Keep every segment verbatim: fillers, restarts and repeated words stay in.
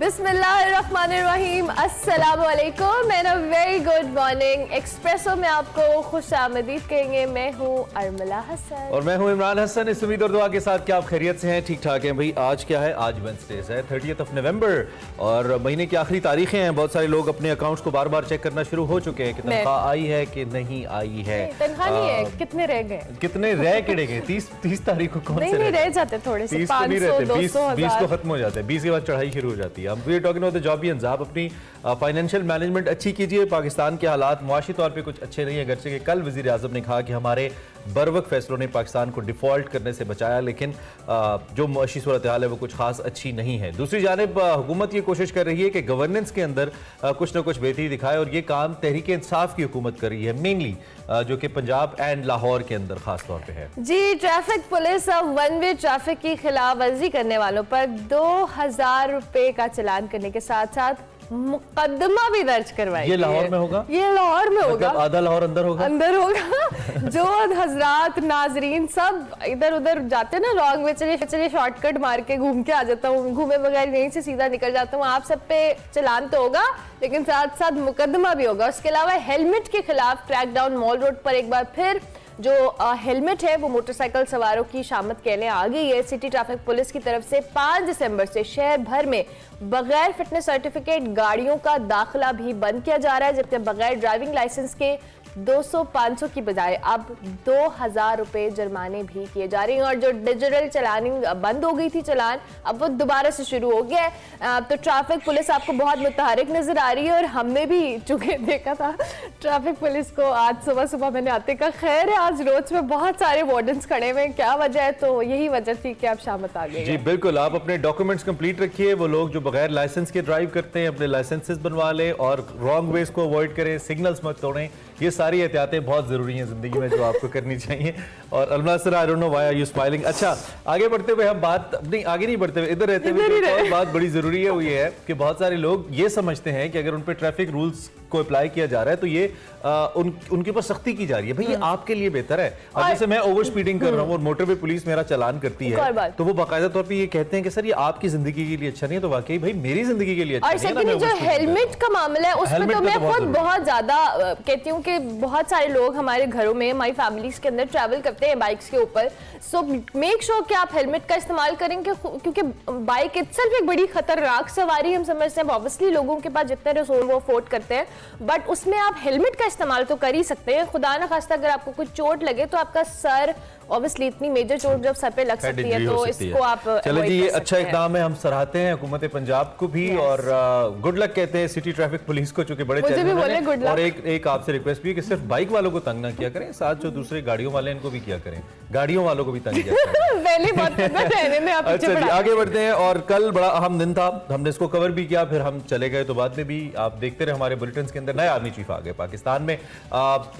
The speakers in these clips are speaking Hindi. बिस्मिल्लाहिर्रहमानिर्रहीम, अस्सलामुअलैकुम and a very good morning. Expresso में आपको खुश आमदीद कहेंगे। मैं हूँ अर्मला हसन और मैं हूँ इमरान हसन। इस उम्मीद और दुआ के साथ कि आप खैरियत से हैं, ठीक ठाक हैं। भाई आज क्या है? आज वेंसडेज है, थर्टीथ ऑफ नवंबर और महीने की आखिरी तारीखें हैं। बहुत सारे लोग अपने अकाउंट्स को बार बार चेक करना शुरू हो चुके हैं कि तनख्वाह आई है कि नहीं आई है। तनख्वाह नहीं है, कितने रह गए, कितने रह के गए? तीस तीस तारीख को कौन से रह जाते? थोड़े से बीस को खत्म हो जाते हैं, बीस के बाद चढ़ाई शुरू हो जाती है। We are talking about the जॉबियंस। आप अपनी फाइनेंशियल मैनेजमेंट अच्छी कीजिए। पाकिस्तान के हालात मुआशी तौर पे कुछ अच्छे नहीं है, अगरचे कि कल वज़ीर आज़म ने कहा कि हमारे बरवक फैसलों ने पाकिस्तान को डिफ़ॉल्ट करने से बचाया, लेकिन आ, जो मुआशी सूरत हाल है वो कुछ खास अच्छी नहीं है। दूसरी जानिब हुकूमत ये कोशिश कर रही है कि गवर्नेंस के अंदर आ, कुछ ना कुछ बेहतरी दिखाए और ये काम तहरीक इंसाफ की हुकूमत कर रही है, मेनली जो कि पंजाब एंड लाहौर के अंदर खास तौर पे है। जी, ट्रैफिक पुलिस अब वन वे ट्रैफिक की खिलाफ वर्जी करने वालों पर दो हजार रुपए का चलान करने के साथ साथ मुकदमा भी दर्ज करवाएगी। ये लाहौर में होगा, ये लाहौर में होगा, आधा लाहौर अंदर होगा, अंदर होगा। जो हजरात नाजरीन सब इधर उधर जाते ना रॉन्ग वे, चले चले शॉर्टकट मार के घूम के आ जाता हूँ, घूमे बगैर यहीं से सीधा निकल जाता हूँ, आप सब पे चलान तो होगा लेकिन साथ साथ मुकदमा भी होगा। उसके अलावा हेलमेट के खिलाफ क्रैकडाउन, मॉल रोड पर एक बार फिर जो हेलमेट है वो मोटरसाइकिल सवारों की शामत कहने आ गई है। सिटी ट्रैफिक पुलिस की तरफ से पाँच दिसंबर से शहर भर में बगैर फिटनेस सर्टिफिकेट गाड़ियों का दाखिला भी बंद किया जा रहा है, जबकि बगैर ड्राइविंग लाइसेंस के दो सौ पाँच सौ की बजाय अब दो हजार रुपये जुर्माने भी किए जा रहे हैं। और जो डिजिटल चलानिंग बंद हो गई थी, चलान अब वो दोबारा से शुरू हो गया है। तो ट्रैफिक पुलिस आपको बहुत मुतहरिक नज़र आ रही है और हमने भी चूंकि देखा था ट्रैफिक पुलिस को आज सुबह सुबह, मैंने आते का खैर है आज रोज में बहुत सारे वार्डन्स खड़े हुए, क्या वजह है? तो यही वजह थी कि आप शामत आ गए। जी बिल्कुल, आप अपने डॉक्यूमेंट्स कंप्लीट रखिए। वो लोग जो बगैर लाइसेंस के ड्राइव करते हैं अपने लाइसेंसेस बनवा लें और रॉन्ग वेज को अवॉइड करें, सिग्नल्स मत तोड़ें। ये सारी एहतियातें बहुत ज़रूरी हैं ज़िंदगी में जो आपको करनी चाहिए। और अलमा sir, I don't know why are you smiling. अच्छा, आगे बढ़ते हुए हम बात नहीं आगे नहीं बढ़ते हुए इधर रहते हुए तो बात बड़ी ज़रूरी है। वो ये है कि बहुत सारे लोग ये समझते हैं कि अगर उन पर ट्रैफिक रूल्स को अप्लाई किया जा रहा है तो ये आ, उन उनके ऊपर सख्ती की जा रही है। भाई ये आपके लिए बेहतर है। अब जैसे मैं ओवर स्पीडिंग कर रहा हूँ और मोटरवे पुलिस मेरा चलान करती है तो वो बाकायदा तौर पे ये कहते हैं कि सर ये आपकी जिंदगी के लिए अच्छा नहीं है, तो वाकई भाई मेरी जिंदगी के लिए अच्छा नहीं है। और सेकंड जो हेलमेट का मामला है उसमें तो मैं खुद बहुत ज्यादा कहती हूँ कि बहुत सारे लोग हमारे घरों में, हमारी फैमिलीज के अंदर ट्रैवल करते हैं बाइक्स के ऊपर। सो मेक श्योर कि आप हेलमेट का इस्तेमाल करें क्योंकि बाइक इटसेल्फ एक बड़ी खतरनाक सवारी हम समझते हैं। ऑब्वियसली लोगों के पास जितने रिसोर्स वो अफोर्ड करते हैं, बट उसमें आप हेलमेट का इस्तेमाल तो कर ही सकते हैं। खुदा ना खास्ता अगर आपको कुछ चोट लगे तो आपका सर ऑब्वियसली इतनी मेजर चोट जब सर पे लग सकती है तो इसको आप चले जी। ये अच्छा इकदाम है, हम सराहते हैं हुकूमत पंजाब को भी और गुड लक कहते हैं सिटी ट्रैफिक पुलिस को चूंकि बड़े चैलेंज। और एक एक आपसे रिक्वेस्ट भी है कि सिर्फ बाइक वालों को तंग ना किया करें, साथ जो दूसरे गाड़ियों वाले इनको भी किया करें, गाड़ियों वालों को भी तंग किया करें। पहली बात में आप अच्छा जी आगे बढ़ते हैं। और कल बड़ा अहम दिन था, हमने इसको कवर भी किया, फिर हम चले गए तो बाद में भी आप देखते रहे हमारे बुलेटिन के अंदर। नया आर्मी चीफ आ गए पाकिस्तान में,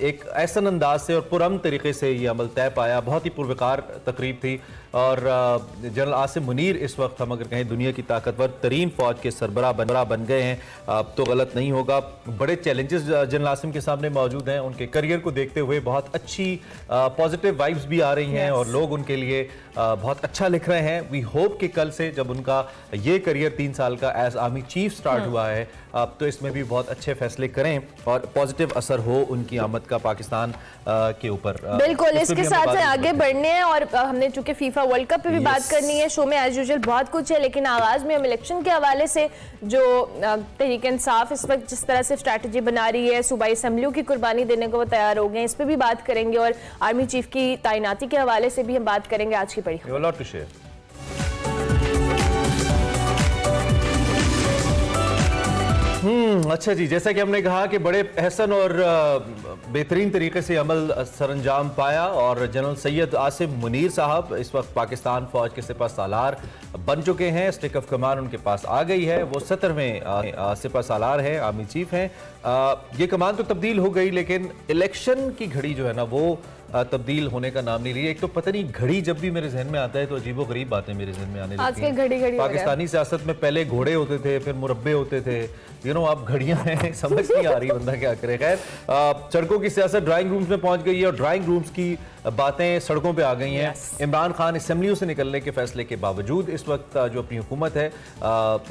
एक ऐसा अंदाज से और पुरम तरीके से ये अमल तय पाया, बहुत ही पुरवकार तकरीब थी। और जनरल आसिम मुनीर इस वक्त हम अगर कहें दुनिया की ताकतवर तरीन फौज के सरबरा बनरा बन गए हैं, अब तो गलत नहीं होगा। बड़े चैलेंजेस जनरल आसिम के सामने मौजूद हैं, उनके करियर को देखते हुए बहुत अच्छी पॉजिटिव वाइब्स भी आ रही हैं और लोग उनके लिए बहुत अच्छा लिख रहे हैं। वी होप कि कल से जब उनका ये करियर तीन साल का एज आर्मी चीफ स्टार्ट हुआ है अब तो इसमें भी बहुत अच्छे फैसले करें और पॉजिटिव असर हो उनकी आमद का पाकिस्तान के ऊपर। बिल्कुल, इसके साथ आगे बढ़ने हैं। और हमने चूंकि फीफा वर्ल्ड कप पे भी yes. बात करनी है, शो में एज यूजुअल बहुत कुछ है, लेकिन आगाज में हम इलेक्शन के हवाले से जो तहरीक इंसाफ इस वक्त जिस तरह से स्ट्रैटेजी बना रही है, सूबाई असम्बलियों की कुर्बानी देने को वो तैयार हो गए, इस पे भी बात करेंगे और आर्मी चीफ की तैनाती के हवाले से भी हम बात करेंगे। आज की बड़ी खबर हम्म अच्छा जी, जैसा कि हमने कहा कि बड़े अहसन और बेहतरीन तरीके से अमल सरंजाम पाया और जनरल सैयद आसिम मुनीर साहब इस वक्त पाकिस्तान फ़ौज के सिपा सालार बन चुके हैं। स्टिक ऑफ कमान उनके पास आ गई है, वो सत्रहवें सिपा सालार हैं, आर्मी चीफ हैं। ये कमान तो तब्दील हो गई लेकिन इलेक्शन की घड़ी जो है ना वो तब्दील होने का नाम नहीं लिया। एक तो पता नहीं घड़ी जब भी मेरे जहन में आता है तो अजीबो गरीब बातें मेरे जहन में आने लगती हैं। पाकिस्तानी सियासत में पहले घोड़े होते थे, फिर मुरब्बे होते थे, यू नो आप घड़ियां हैं, समझ नहीं आ रही बंदा क्या करे। खैर सड़कों की सियासत ड्राइंग रूम्स में पहुंच गई है और ड्राइंग रूम्स की बातें सड़कों पर आ गई हैं। इमरान खान असम्बलियों से निकलने के फैसले के बावजूद इस वक्त जो अपनी हुकूमत है,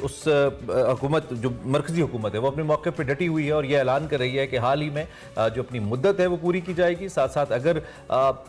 उस हुकूमत जो मरकजी हुकूमत है वो अपने मौके पर डटी हुई है और यह ऐलान कर रही है कि हाल ही में जो अपनी मुद्दत है वो पूरी की जाएगी। साथ साथ अगर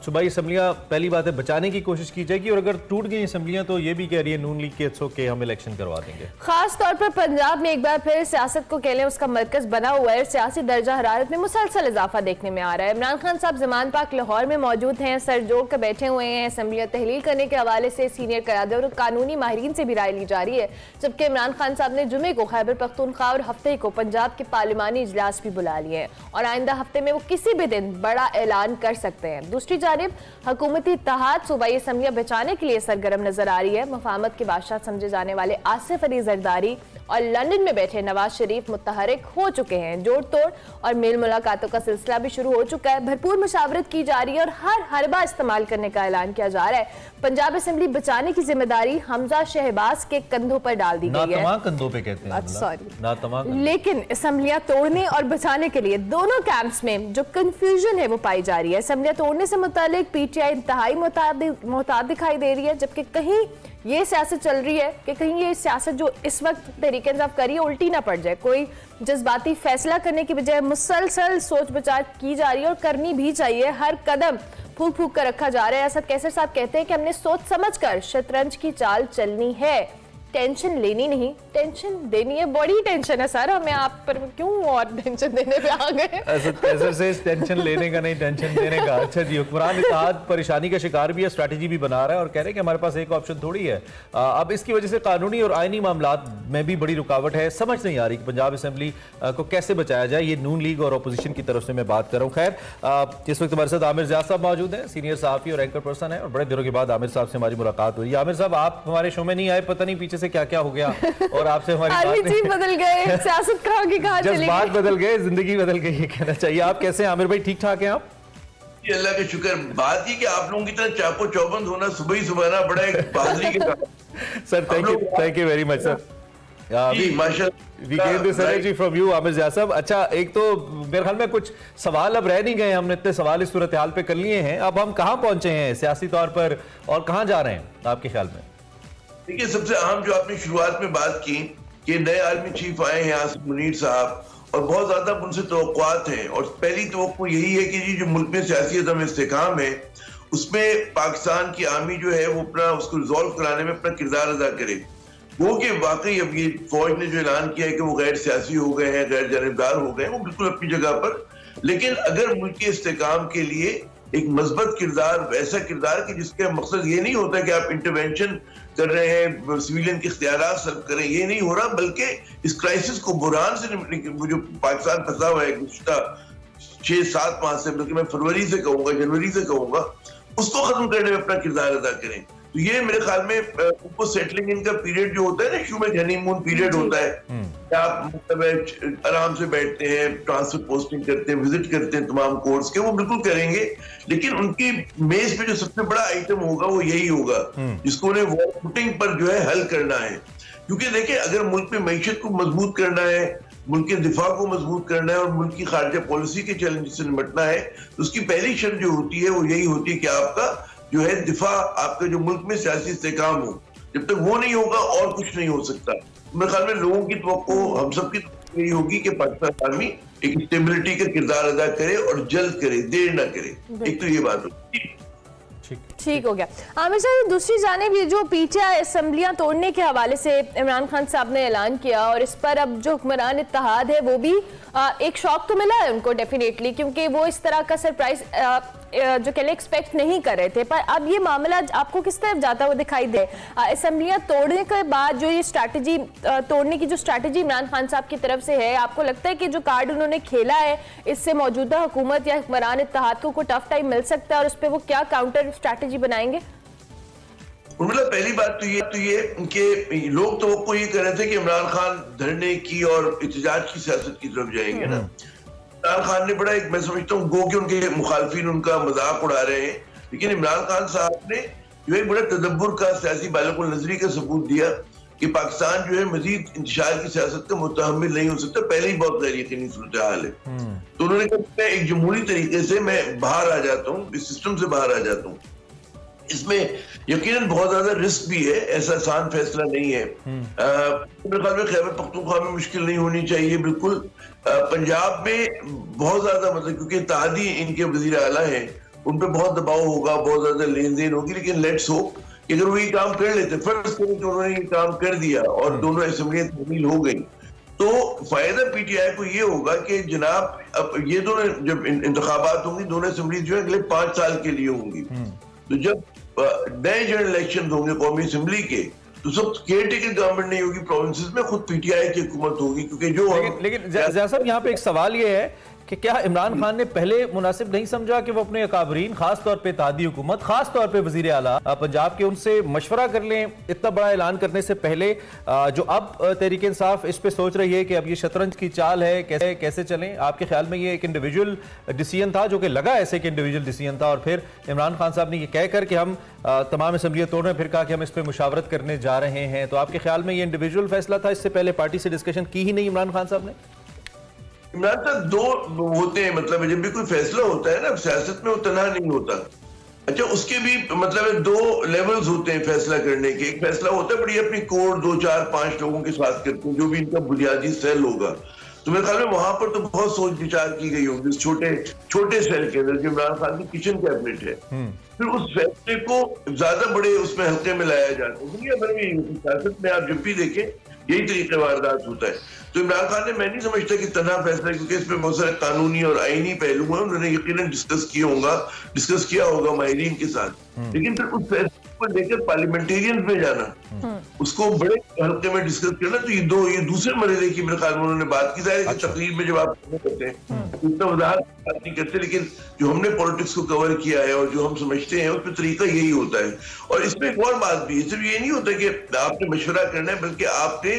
सूबाई असम्बलियाँ, पहली बात है, बचाने की कोशिश की जाएगी और अगर टूट गई असम्बलियाँ तो ये भी कह रही है नून लीग के सो के हम इलेक्शन करवा देंगे। खास तौर पर पंजाब में एक बार फिर सियासत को कह लें उसका मरकज बना हुआ है। सियासी दर्जा हरारत में मुसलसल इजाफा देखने में आ रहा है। इमरान खान साहब जमान पार्क लाहौर में मौजूद हैं, सर जोड़ कर बैठे हुए हैं। असम्बलियाँ तहलील करने के हवाले से सीनियर करादे और कानूनी माहरीन से भी राय ली जा रही है, जबकि इमरान खान साहब ने जुमे को खैबर पख्तूनख्वा और हफ्ते को पंजाब के पार्लिमानी इजलास भी बुला लिए हैं और आइंदा हफ्ते में वो किसी भी दिन बड़ा ऐलान कर सकते हैं। दूसरी जानब हुकूमती इत्तेहाद सूबाई असम्बलियाँ बचाने के लिए सरगर्म नजर आ रही है। मुफाहमत के बादशाह समझे जाने वाले आसिफ अली जरदारी और लंदन में बैठे नवाज शरीफ मुतहरिक हो चुके हैं। जोड़ तोड़ और मेल मुलाकातों का सिलसिला भी शुरू हो चुका है। भरपूर मुशावरत की जा रही है और हर हरबा इस्तेमाल करने का ऐलान किया जा रहा है। पंजाब असेंबली बचाने की जिम्मेदारी हमजा शहबाज के कंधों पर डाल दी गई है, कंधों पे कहते हैं, सॉरी, लेकिन असम्बलियां तोड़ने और बचाने के लिए दोनों कैंप्स में जो कंफ्यूजन है वो पाई जा रही है। असम्बलियां तोड़ने से मुतालिक पीटीआई इंतहाई मोहतात दिखाई दे रही है, जबकि कहीं ये सियासत चल रही है कि कहीं ये सियासत जो इस वक्त तरीके से आप करिए उल्टी ना पड़ जाए। कोई जज्बाती फैसला करने की बजाय मुसलसल सोच विचार की जा रही है और करनी भी चाहिए। हर कदम फूक फूक कर रखा जा रहा है। असद कैसर साहब कहते हैं कि हमने सोच समझ कर शतरंज की चाल चलनी है, टेंशन लेनी नहीं, टेंशन देनी है। बड़ी टेंशन है सर हमें आप पर, क्यों और टेंशन देने पे आ गए। असद कैसर से टेंशन लेने का नहीं, टेंशन देने का। अच्छा जी, हुक्मरान इत्तेहाद परेशानी का शिकार भी है, स्ट्रैटेजी भी बना रहा है और कह रहे हैं कि हमारे पास एक ऑप्शन थोड़ी है। अब इसकी वजह से कानूनी और आइनी मामला में भी बड़ी रुकावट है। समझ नहीं आ रही कि पंजाब असेंबली को कैसे बचाया जाए। ये नून लीग और अपोजिशन की तरफ से मैं बात कर रहा हूँ। खैर इस वक्त हमारे साथ आमिर ज़िया साहब मौजूद हैं, सीनियर सहाफ़ी और एंकर पर्सन है और बड़े दिनों के बाद आमिर साहब से हमारी मुलाकात हुई। आमिर साहब, आप हमारे शो में नहीं आए, पता नहीं पीछे से क्या क्या हो गया और आपसे हमारी बात बदल गए, सियासत कहाँ की कहाँ चली गई, बात बदल गए, जिंदगी बदल गई, ये कहना चाहिए। आप कैसे हैं आमिर भाई, ठीक ठाक हैं आप? अल्लाह के शुक्र। बात ये कि आप लोगों की तरह चापो चौबंद होना सुबह ही सुबह ना बड़ा एक बहादुरी के साथ। Sir thank you, thank you very much sir. अच्छा, एक तो मेरे ख्याल में कुछ सवाल अब रह नहीं गए, हमने इतने सवाल इस सूरत हाल पे कर लिए हैं। अब हम कहाँ पहुंचे हैं सियासी तौर पर और कहाँ जा रहे हैं आपके ख्याल में? देखिए, सबसे अहम जो आपने शुरुआत में बात की कि नए आर्मी चीफ आए हैं आसिम मुनीर साहब और बहुत ज्यादा उनसे तवक्कुआत हैं और पहली तवक्कु यही है कि जो मुल्क में सियासी अदम इस्तेकाम है उसमें पाकिस्तान की आर्मी जो है वो अपना उसको रिजॉल्व कराने में अपना किरदार अदा करे। वो कि वाकई अब ये फौज ने जो ऐलान किया है कि वो गैर सियासी हो गए हैं, गैर जानबदार हो गए हैं, वो बिल्कुल अपनी जगह पर, लेकिन अगर मुल्क के इस्तेकाम के लिए एक मजबूत किरदार, वैसा किरदार कि जिसका मकसद ये नहीं होता कि आप इंटरवेंशन कर रहे हैं, सिविलियन के इख्तियारात सर्व करें, ये नहीं हो रहा, बल्कि इस क्राइसिस को, बुरहान से जो पाकिस्तान फंसा हुआ है गुज़श्ता छः सात माह से, बल्कि मैं फरवरी से कहूँगा, जनवरी से कहूँगा, उसको खत्म करने में अपना किरदार अदा करें। तो ये मेरे ख्याल में उनको सेटलिंग इनका पीरियड जो होता है ना, ह्यूमन हनीमून पीरियड होता है, आप मतलब आराम से बैठते हैं, ट्रांसफर पोस्टिंग करते हैं, विजिट करते हैं तमाम कोर्स के, वो बिल्कुल करेंगे, लेकिन उनकी मेज पे जो सबसे बड़ा आइटम होगा वो यही होगा जिसको उन्हें वॉर फुटिंग पर जो है हल करना है। क्योंकि देखिए, अगर मुल्क में मैशियत को मजबूत करना है, मुल्क के दिफा को मजबूत करना है और मुल्क की खारजा पॉलिसी के चैलेंज से निपटना है, तो उसकी पहली शर्त जो होती है वो यही होती है कि आपका जो है दिफा, आपके जो मुल्क में सियासी इस्तेकाम हो। जब तक वो नहीं होगा और कुछ नहीं हो सकता। मेरे ख्याल में लोगों की तवक्को, हम सब की तवक्को यही होगी कि पाकिस्तान आर्मी एक स्टेबिलिटी का किरदार अदा करे और जल्द करे, देर ना करे। एक तो ये बात होगी, ठीक हो गया आमिर साहब। दूसरी जानिब ये जो पीटीआई असम्बलियाँ तोड़ने के हवाले से इमरान खान साहब ने ऐलान किया और इस पर अब जो हुक्मरान इत्तेहाद है वो भी आ, एक शौक तो मिला है उनको डेफिनेटली, क्योंकि वो इस तरह का सरप्राइज आ, जो कह लें एक्सपेक्ट नहीं कर रहे थे। पर अब ये मामला आपको किस तरफ जाता हुआ दिखाई दे? असम्बलियाँ तोड़ने के बाद जो ये स्ट्रैटेजी तोड़ने की जो स्ट्रैटेजी इमरान खान साहब की तरफ से है, आपको लगता है कि जो कार्ड उन्होंने खेला है इससे मौजूदा हुकूमत या हुक्मरान इत्तेहाद को टफ टाइम मिल सकता है और उस पर वो क्या काउंटर स्ट्रैटेजी बनाएंगे? मतलब पहली बात तो ये तो ये कि लोग तो वो ये कह रहे थे कि इमरान खान धरने की और एहतजाज की सियासत की तरफ जाएंगे ना, इमरान खान ने बड़ा एक, मैं समझता हूँ गो कि उनके मुखालफिन उनका मजाक उड़ा रहे हैं, लेकिन इमरान खान साहब ने जो है बड़ा तदब्बुर का, सियासी बालिग़ुल नज़री का सबूत दिया कि पाकिस्तान जो है मजीद इंतशार की सियासत का मुतहम्मिल नहीं हो सकता, पहले ही बहुत गैर यकीनी सूरत हाल है। तो उन्होंने कहा मैं एक जमहूरी तरीके से मैं बाहर आ जाता हूँ, इस सिस्टम से बाहर आ जाता हूँ। इसमें यकीनन बहुत ज्यादा रिस्क भी है, ऐसा आसान फैसला नहीं है। मेरे ख्याल में खैबर पख्तूनख्वा में मुश्किल नहीं होनी चाहिए बिल्कुल। पंजाब में बहुत ज्यादा मतलब क्योंकि तादी इनके वजीर आला है, उन पर बहुत दबाव होगा, बहुत ज्यादा लेन देन होगी, लेकिन लेट्स होप कि अगर वो ये काम कर लेते, फर्ज करें कि उन्होंने ये काम कर दिया और दोनों असम्बलियां तब्दील हो गई, तो फायदा पीटीआई को ये होगा कि जनाब अब ये दोनों जब इंतखाबात होंगी, दोनों असम्बली जो है अगले पांच साल के लिए होंगी, तो जब नए जनरल इलेक्शन होंगे कौमी असम्बली के, तो सब केयर टेकर गवर्नमेंट नहीं होगी प्रोविंसेस में, खुद पीटीआई की हुकूमत होगी। क्योंकि जो लेकिन, लेकिन ज़िया साहब यहाँ पे एक सवाल ये है कि क्या इमरान खान ने पहले मुनासिब नहीं समझा कि वो अपने अकाबरीन खासतौर पर तादी हुकूमत, खासतौर पर वजीर आला पंजाब के, उनसे मशवरा कर लें इतना बड़ा ऐलान करने से पहले? जो अब तहरीक इंसाफ इस पर सोच रही है कि अब ये शतरंज की चाल है, कैसे कैसे चलें, आपके ख्याल में ये एक इंडिविजुअल डिसीजन था जो कि लगा ऐसे कि इंडिविजुअल डिसीजन था, और फिर इमरान खान साहब ने यह कहकर कि हम तमाम असम्बलियाँ तोड़ रहे हैं, फिर कहा कि हम इस पर मुशावरत करने जा रहे हैं, तो आपके ख्याल में ये इंडिविजुअल फैसला था, इससे पहले पार्टी से डिस्कशन की ही नहीं इमरान खान साहब ने? इमरान साहब दो होते हैं, मतलब जब भी कोई फैसला होता है ना सियासत में, वो तना नहीं होता। अच्छा, उसके भी मतलब दो लेवल्स होते हैं फैसला करने के। एक फैसला होता है बड़ी अपनी कोर दो चार पांच लोगों के साथ करते हैं, जो भी इनका बुनियादी सेल होगा, तो मेरे ख्याल में वहां पर तो बहुत सोच विचार की गई होगी छोटे छोटे सेल के अंदर जो इमरान खान की किचन कैबिनेट है। फिर उस फैसले को ज्यादा बड़े उसमें हल्के में लाया जाता है। दुनिया भर में सियासत में आप जब भी देखें यही तरीके वारदात होता है। तो इमरान खान ने, मैं नहीं समझता कि तना फैसला, क्योंकि इसमें बहुत सारे कानूनी और आईनी पहलू हैं, उन्होंने यकीनन डिस्कस किया होगा डिस्कस किया होगा माहिरीन के साथ, लेकिन फिर उस फैसले को लेकर पार्लियामेंटेरियंस में जाना, उसको बड़े हल्के में डिस्कस करना, तो ये दो ये दूसरे मरहले की मेरे ख्याल में उन्होंने बात की। जाहिर है कि तकरीर में जब आप करते हैं उतना वजाहत बात नहीं करते, लेकिन जो हमने पॉलिटिक्स को कवर किया है और जो हम समझते हैं उसमें तरीका यही होता है। और इसमें एक और बात भी है, सिर्फ ये नहीं होता कि आपने मशवरा करना है, बल्कि आपने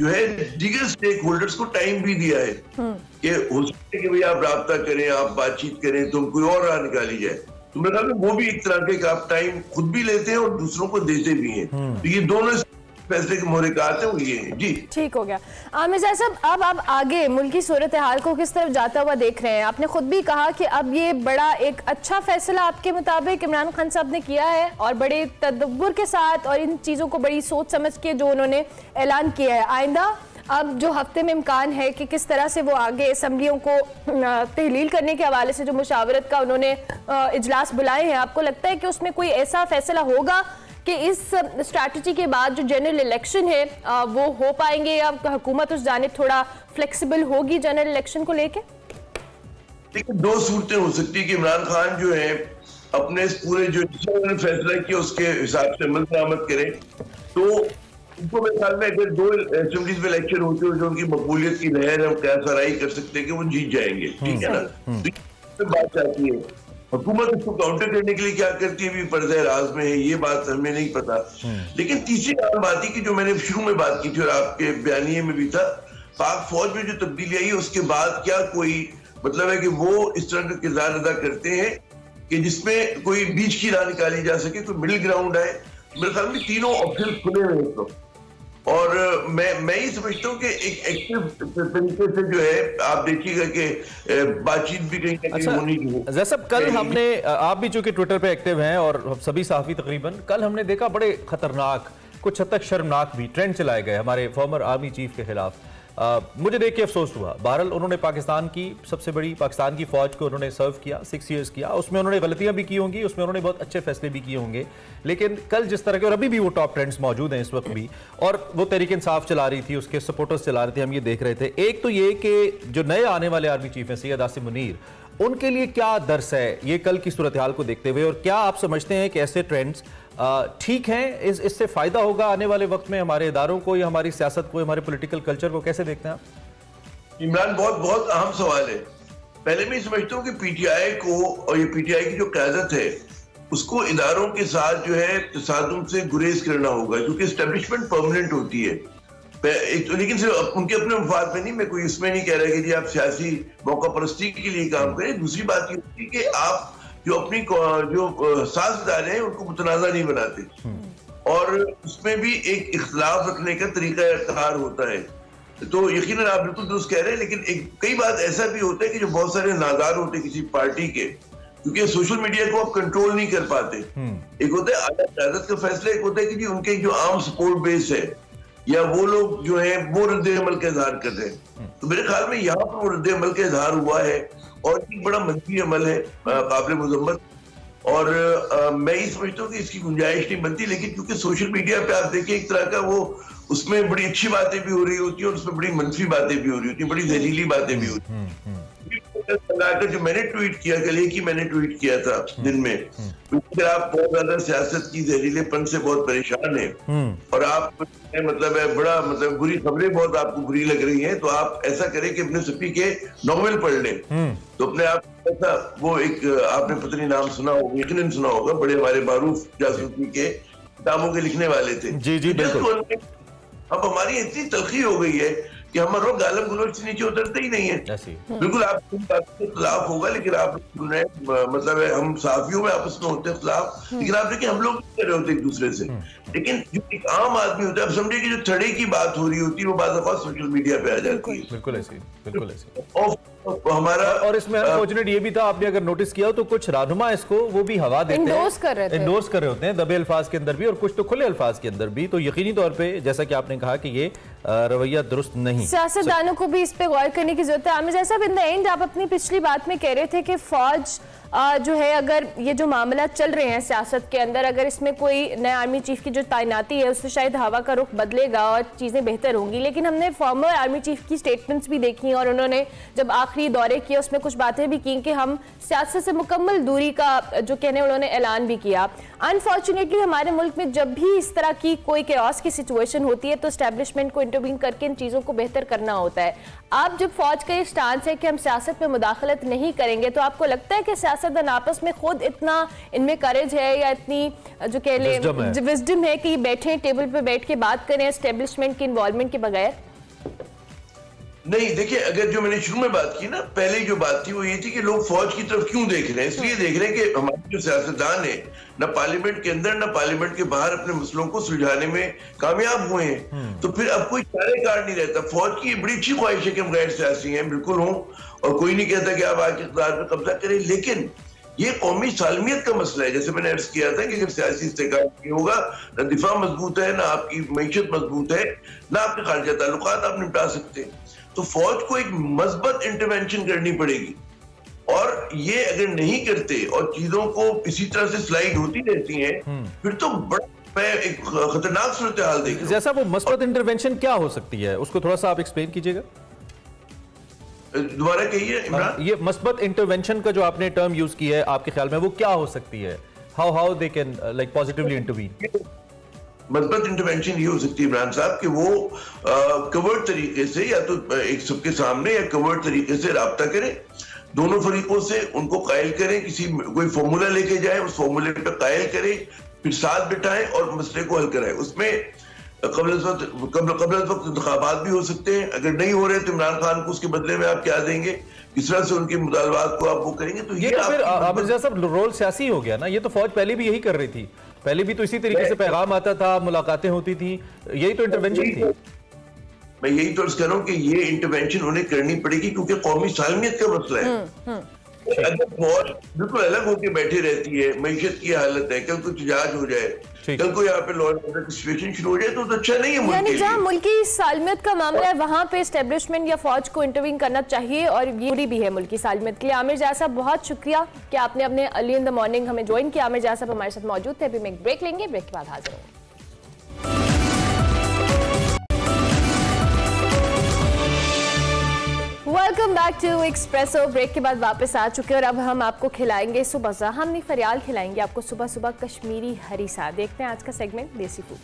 जो है दीगर स्टेक होल्डर्स को टाइम भी दिया है कि हो सकता है कि भाई आप राब्ता करें, आप बातचीत करें, तो कोई और राह निकाली जाए। तो मेरे ख्याल में वो भी एक तरह के आप टाइम खुद भी लेते हैं और दूसरों को देते भी हैं, तो ये दोनों पैसे के मोहरे का आते हुए हैं। जी ठीक हो गया। आमिर ज़िया साहब, अब आप आगे मुल्की सूरत हाल को किस तरफ जाता हुआ देख रहे हैं? आपने खुद भी कहा कि अब ये बड़ा एक अच्छा फैसला आपके मुताबिक इमरान खान साहब ने किया है और बड़े तदब्बर के साथ, और इन चीज़ों को बड़ी सोच समझ के जो उन्होंने ऐलान किया है। आइंदा अब जो हफ्ते में इम्कान है कि किस तरह से वो आगे असम्बलियों को तहलील करने के हवाले से जो मुशावरत का उन्होंने इजलास बुलाए हैं, आपको लगता है कि उसमें कोई ऐसा फैसला होगा कि इस स्ट्रैटेजी के बाद जो जनरल इलेक्शन है वो हो पाएंगे, या हुकूमत उस जाने थोड़ा फ्लेक्सिबल होगी जनरल इलेक्शन को लेके? देखिए, दो सूरतें हो सकती है कि इमरान खान जो है अपने इस पूरे जो फैसला किया उसके हिसाब से अमल दरामद करें, तो उनको मेरे ख्याल में अगर दो असम्बलीज में इलेक्शन होते हुए जो उनकी मकबूलियत की लहर हम क्या सराई कर सकते हैं कि वो जीत जाएंगे, ठीक है ना। तो बात आती है हुकूमत उसको काउंटर करने के लिए क्या करती है, भी पर्दे राज में है, ये बात हमें नहीं पता। लेकिन तीसरी बात है कि जो मैंने शुरू में बात की थी और आपके बयानिए में भी था, पाक फौज में जो तब्दीली आई उसके बाद क्या कोई मतलब है कि वो इस तरह का किरदार अदा करते हैं कि जिसमें कोई बीच की राह निकाली जा सके, कोई मिडिल ग्राउंड आए। मेरे ख्याल में तीनों ऑप्शन खुले हुए हैं, और मैं मैं ही समझता हूँ कि एक एक्टिव तरीके से जो है आप देखिएगा कि बातचीत भी कहीं ना कहीं होनी चाहिए। जैसा कल हमने, आप भी चूंकि ट्विटर पे एक्टिव हैं और सभी साफी तकरीबन, कल हमने देखा बड़े खतरनाक, कुछ हद तक शर्मनाक भी ट्रेंड चलाए गए हमारे फॉर्मर आर्मी चीफ के खिलाफ। आ, मुझे देख के अफसोस हुआ। बहरहाल उन्होंने पाकिस्तान की सबसे बड़ी, पाकिस्तान की फ़ौज को उन्होंने सर्व किया, सिक्स इयर्स किया, उसमें उन्होंने गलतियां भी की होंगी, उसमें उन्होंने बहुत अच्छे फैसले भी किए होंगे, लेकिन कल जिस तरह के, और अभी भी वो टॉप ट्रेंड्स मौजूद हैं इस वक्त भी, और वो तहरीक इंसाफ चला रही थी, उसके सपोर्टर्स चला रहे थे, हम ये देख रहे थे। एक तो ये कि जो नए आने वाले आर्मी चीफ हैं सैयद आसिम मुनीर, उनके लिए क्या दर्स है ये कल की सूरत हाल को देखते हुए, और क्या आप समझते हैं कि ऐसे ट्रेंड्स ठीक है, इस इससे फायदा होगा आने वाले वक्त में हमारे इदारों को या हमारी सियासत को, हमारे पॉलिटिकल कल्चर को, कैसे देखते हैं आप? इमरान, बहुत बहुत अहम सवाल है। पहले मैं समझता हूँ कि पीटीआई को और ये पीटीआई की जो क़यादत है उसको इदारों के साथ जो है तसादुम से गुरेज करना होगा, क्योंकि एस्टेब्लिशमेंट परमानेंट होती है। लेकिन सिर्फ उनके अपने मफाद में नहीं, मैं कोई इसमें नहीं कह रहा कि जी आप सियासी मौका परस्ती के लिए काम करें। दूसरी बात ये होती है कि आप जो अपनी जो साज़दार हैं उनको मुतनाज़ा नहीं बनाते और उसमें भी एक इख्तलाफ रखने का तरीका इख्तियार होता है। तो यकीनन आप बिल्कुल दुरुस्त कह रहे हैं, लेकिन एक कई बार ऐसा भी होता है कि जो बहुत सारे नादार होते हैं किसी पार्टी के, क्योंकि सोशल मीडिया को आप कंट्रोल नहीं कर पाते। एक होता है आला क़यादत का फैसला, एक होता है कि जी उनके जो आम सपोर्ट बेस है या वो लोग जो है वो रद्द-ए-अमल का इजहार कर रहे हैं। तो मेरे ख्याल में यहाँ पर वो रद्द-ए-अमल का इजहार हुआ है और एक बड़ा मंफी अमल है काबिल मुजम्मत, और आ, मैं ये समझता हूँ कि इसकी गुंजाइश नहीं बनती। लेकिन क्योंकि सोशल मीडिया पे आप देखिए एक तरह का वो उसमें बड़ी अच्छी बातें भी हो रही होती है और उसमें बड़ी मनफी बातें भी हो रही होती है, बड़ी जहरीली बातें भी होती हैं। लगाकर जो मैंने ट्वीट किया कल कि मैंने ट्वीट किया था दिन में, अगर आप बहुत ज्यादा सियासत की जहरीलेपन से बहुत परेशान हैं और आप मतलब है बड़ा मतलब बुरी खबरें बहुत आपको बुरी लग रही हैं, तो आप ऐसा करें कि अपने सफी के नॉवेल पढ़ लें। तो अपने आप ऐसा वो एक आपने पता नहीं नाम सुना होगा, यकीनन सुना होगा, बड़े हमारे मारूफ जासूसी के किताबों के लिखने वाले थे। जी जी बिल्कुल। अब हमारी इतनी तलखी हो गई है कि हम लोग गालम गलोच से नीचे उतरते ही नहीं है। बिल्कुल आप खिलाफ होगा, लेकिन आप मतलब है हम साफियों में आपस में होते हैं खिलाफ, लेकिन आप देखिए हम लोग कर रहे होते एक दूसरे से। लेकिन जो एक आम आदमी होता है, आप समझिए कि जो थड़े की बात हो रही होती है वो बाज़ाबाज़ सोशल मीडिया पे आ जाती है। बिल्कुल ऐसी बिल्कुल ऐसी हमारा। और इसमें अनफॉर्चुनेट ये भी था, आपने अगर नोटिस किया हो तो कुछ रहनुमा इसको वो भी हवा देते हैं, इंडोर्स कर रहे थे, इंडोर्स कर रहे होते हैं दबे अल्फाज के अंदर भी और कुछ तो खुले अल्फाज के अंदर भी। तो यकीनी तौर पे जैसा कि आपने कहा कि ये रवैया दुरुस्त नहीं, सियासतदानों को भी इस पे गौर करने की जरूरत है। आमिर ज़िया साहब, इन द एंड आप अपनी पिछली बात में कह रहे थे कि फौज जो है, अगर ये जो मामला चल रहे हैं सियासत के अंदर, अगर इसमें कोई नए आर्मी चीफ की जो तैनाती है उससे शायद हवा का रुख बदलेगा और चीज़ें बेहतर होंगी, लेकिन हमने फॉर्मर आर्मी चीफ की स्टेटमेंट्स भी देखी और उन्होंने जब आखिरी दौरे किए उसमें कुछ बातें भी की कि हम सियासत से मुकम्मल दूरी का जो कहने उन्होंने ऐलान भी किया। अनफॉर्चुनेटली हमारे मुल्क में जब भी इस तरह की कोई कैओस की सिचुएशन होती है तो एस्टेब्लिशमेंट को इंटरव्यून करके इन चीज़ों को बेहतर करना होता है। आप जब फौज का ये स्टांस है कि हम सियासत में मुदाखलत नहीं करेंगे, तो आपको लगता है कि सियासतदान आपस में खुद इतना इनमें करेज है या इतनी जो कह लें विजडम है कि बैठे टेबल पे बैठ के बात करें एस्टेब्लिशमेंट के इन्वॉल्वमेंट के बगैर? नहीं, देखिए अगर जो मैंने शुरू में बात की ना, पहले जो बात थी वो ये थी कि लोग फौज की तरफ क्यों देख रहे हैं, इसलिए देख रहे हैं कि हमारे जो सियासतदान है ना पार्लियामेंट के अंदर ना पार्लियामेंट के बाहर अपने मसलों को सुलझाने में कामयाब हुए हैं। तो फिर अब कोई चारे कार्ड नहीं रहता। फौज की बड़ी अच्छी ख्वाहिश है कि हम गैर सियासी हैं, बिल्कुल हों, और कोई नहीं कहता कि आप आके इख्तियार पर कब्जा करें, लेकिन ये कौमी सालमियत का मसला है। जैसे मैंने अर्ज किया था कि अगर सियासी इस्तेकाम नहीं होगा, ना दिफा मजबूत है, ना आपकी मैशत मजबूत है, ना आपके खारजा ताल्लुकात आप निपटा सकते हैं। तो फौज को एक मजबूत इंटरवेंशन करनी पड़ेगी, और ये अगर नहीं करते और चीजों को इसी तरह से स्लाइड होती रहती हैं, फिर तो बड़ा एक खतरनाक सूरत हाल देखिए। जैसा वो मजबूत इंटरवेंशन क्या हो सकती है उसको थोड़ा सा आप एक्सप्लेन कीजिएगा, दोबारा कहिए इमरान। ये मजबूत इंटरवेंशन का जो आपने टर्म यूज किया है, आपके ख्याल में वो क्या हो सकती है? How how they can like positively intervene? मजबूत इंटरवेंशन ये हो सकती है इमरान साहब कि वो कवर्ड तरीके से या तो एक सबके सामने या कवर्ड तरीके से राब्ता करें, दोनों फरीकों से उनको कायल करें, किसी कोई फॉर्मूला लेके जाए, उस फॉर्मूले पर कायल करें, फिर साथ बिठाएं और मसले को हल कराएं। उसमें कबल कबल वक्त इंतखाबात भी हो सकते हैं, अगर नहीं हो रहे तो इमरान खान को उसके बदले में आप क्या देंगे, किस तरह से उनके मुतालबात को आप वो करेंगे। तो ये आमिर ज़िया साहब रोल सियासी हो गया ना, ये तो फौज पहले भी यही कर रही थी, पहले भी तो इसी तरीके से पैगाम आता था, मुलाकातें होती थी, यही तो इंटरवेंशन थी। मैं यही तो अर्ज कर रहा हूँ कि ये इंटरवेंशन उन्हें करनी पड़ेगी क्योंकि कौमी सालमियत का मसला है। अगर फौज बिल्कुल अलग होकर बैठी रहती है, मैशत की हालत है, कल कुछ जांच हो जाए, कल कोई यहाँ पे लॉ एंड ऑर्डर की सिचुएशन शुरू हो जाए तो अच्छा नहीं है। यानी जहाँ मुल्क की सालमियत का मामला है वहाँ पे एस्टेब्लिशमेंट या फौज को इंटरवीन करना चाहिए, और ये जरूरी भी है मुल्क की सालमियत के लिए। आमिर ज़िया साहब, बहुत शुक्रिया कि आपने अपने अर्ली इन द मॉर्निंग हमें ज्वाइन किया। आमिर ज़िया साहब हमारे साथ मौजूद थे। अभी हम एक ब्रेक लेंगे, ब्रेक के बाद हाजिर होंगे। Welcome back to Expresso. Break के बाद वापस आ चुके और अब हम आपको खिलाएंगे सुबह सा, हम नहीं फरियाल खिलाएंगे आपको सुबह सुबह कश्मीरी हरी सा। देखते हैं आज का सेगमेंट देसी फूड।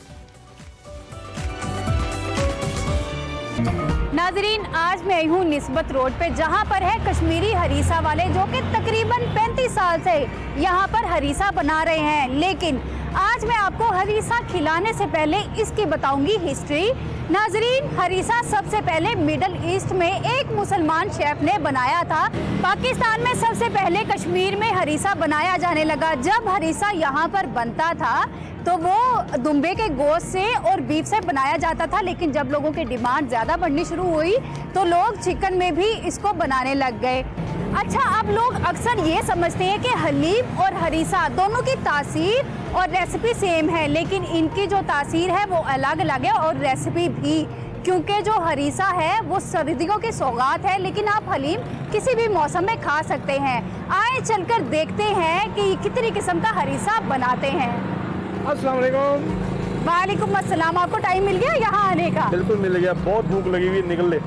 नाजरीन, आज मैं आई हूँ निस्बत रोड पे, जहाँ पर है कश्मीरी हरीसा वाले, जो कि तकरीबन पैंतीस साल से यहाँ पर हरीसा बना रहे हैं। लेकिन आज मैं आपको हरीसा खिलाने से पहले इसकी बताऊंगी हिस्ट्री। नाजरीन, हरीसा सबसे पहले मिडल ईस्ट में एक मुसलमान शेफ ने बनाया था। पाकिस्तान में सबसे पहले कश्मीर में हरीसा बनाया जाने लगा। जब हरीसा यहाँ पर बनता था तो वो दुम्बे के गोश्त से और बीफ से बनाया जाता था, लेकिन जब लोगों की डिमांड ज़्यादा बढ़नी शुरू हुई तो लोग चिकन में भी इसको बनाने लग गए। अच्छा, अब लोग अक्सर ये समझते हैं कि हलीम और हरीसा दोनों की तासीर और रेसिपी सेम है, लेकिन इनकी जो तासीर है वो अलग अलग है और रेसिपी भी, क्योंकि जो हरीसा है वो सर्दियों की सौगात है, लेकिन आप हलीम किसी भी मौसम में खा सकते हैं। आए चलकर देखते हैं कि कितनी किस्म का हरीसा बनाते हैं। अस्सलाम वालेकुम। वालेकुम अस्सलाम। आपको टाइम मिल गया यहाँ आने का? बिल्कुल मिल गया, बहुत भूख लगी हुई, निकल ले।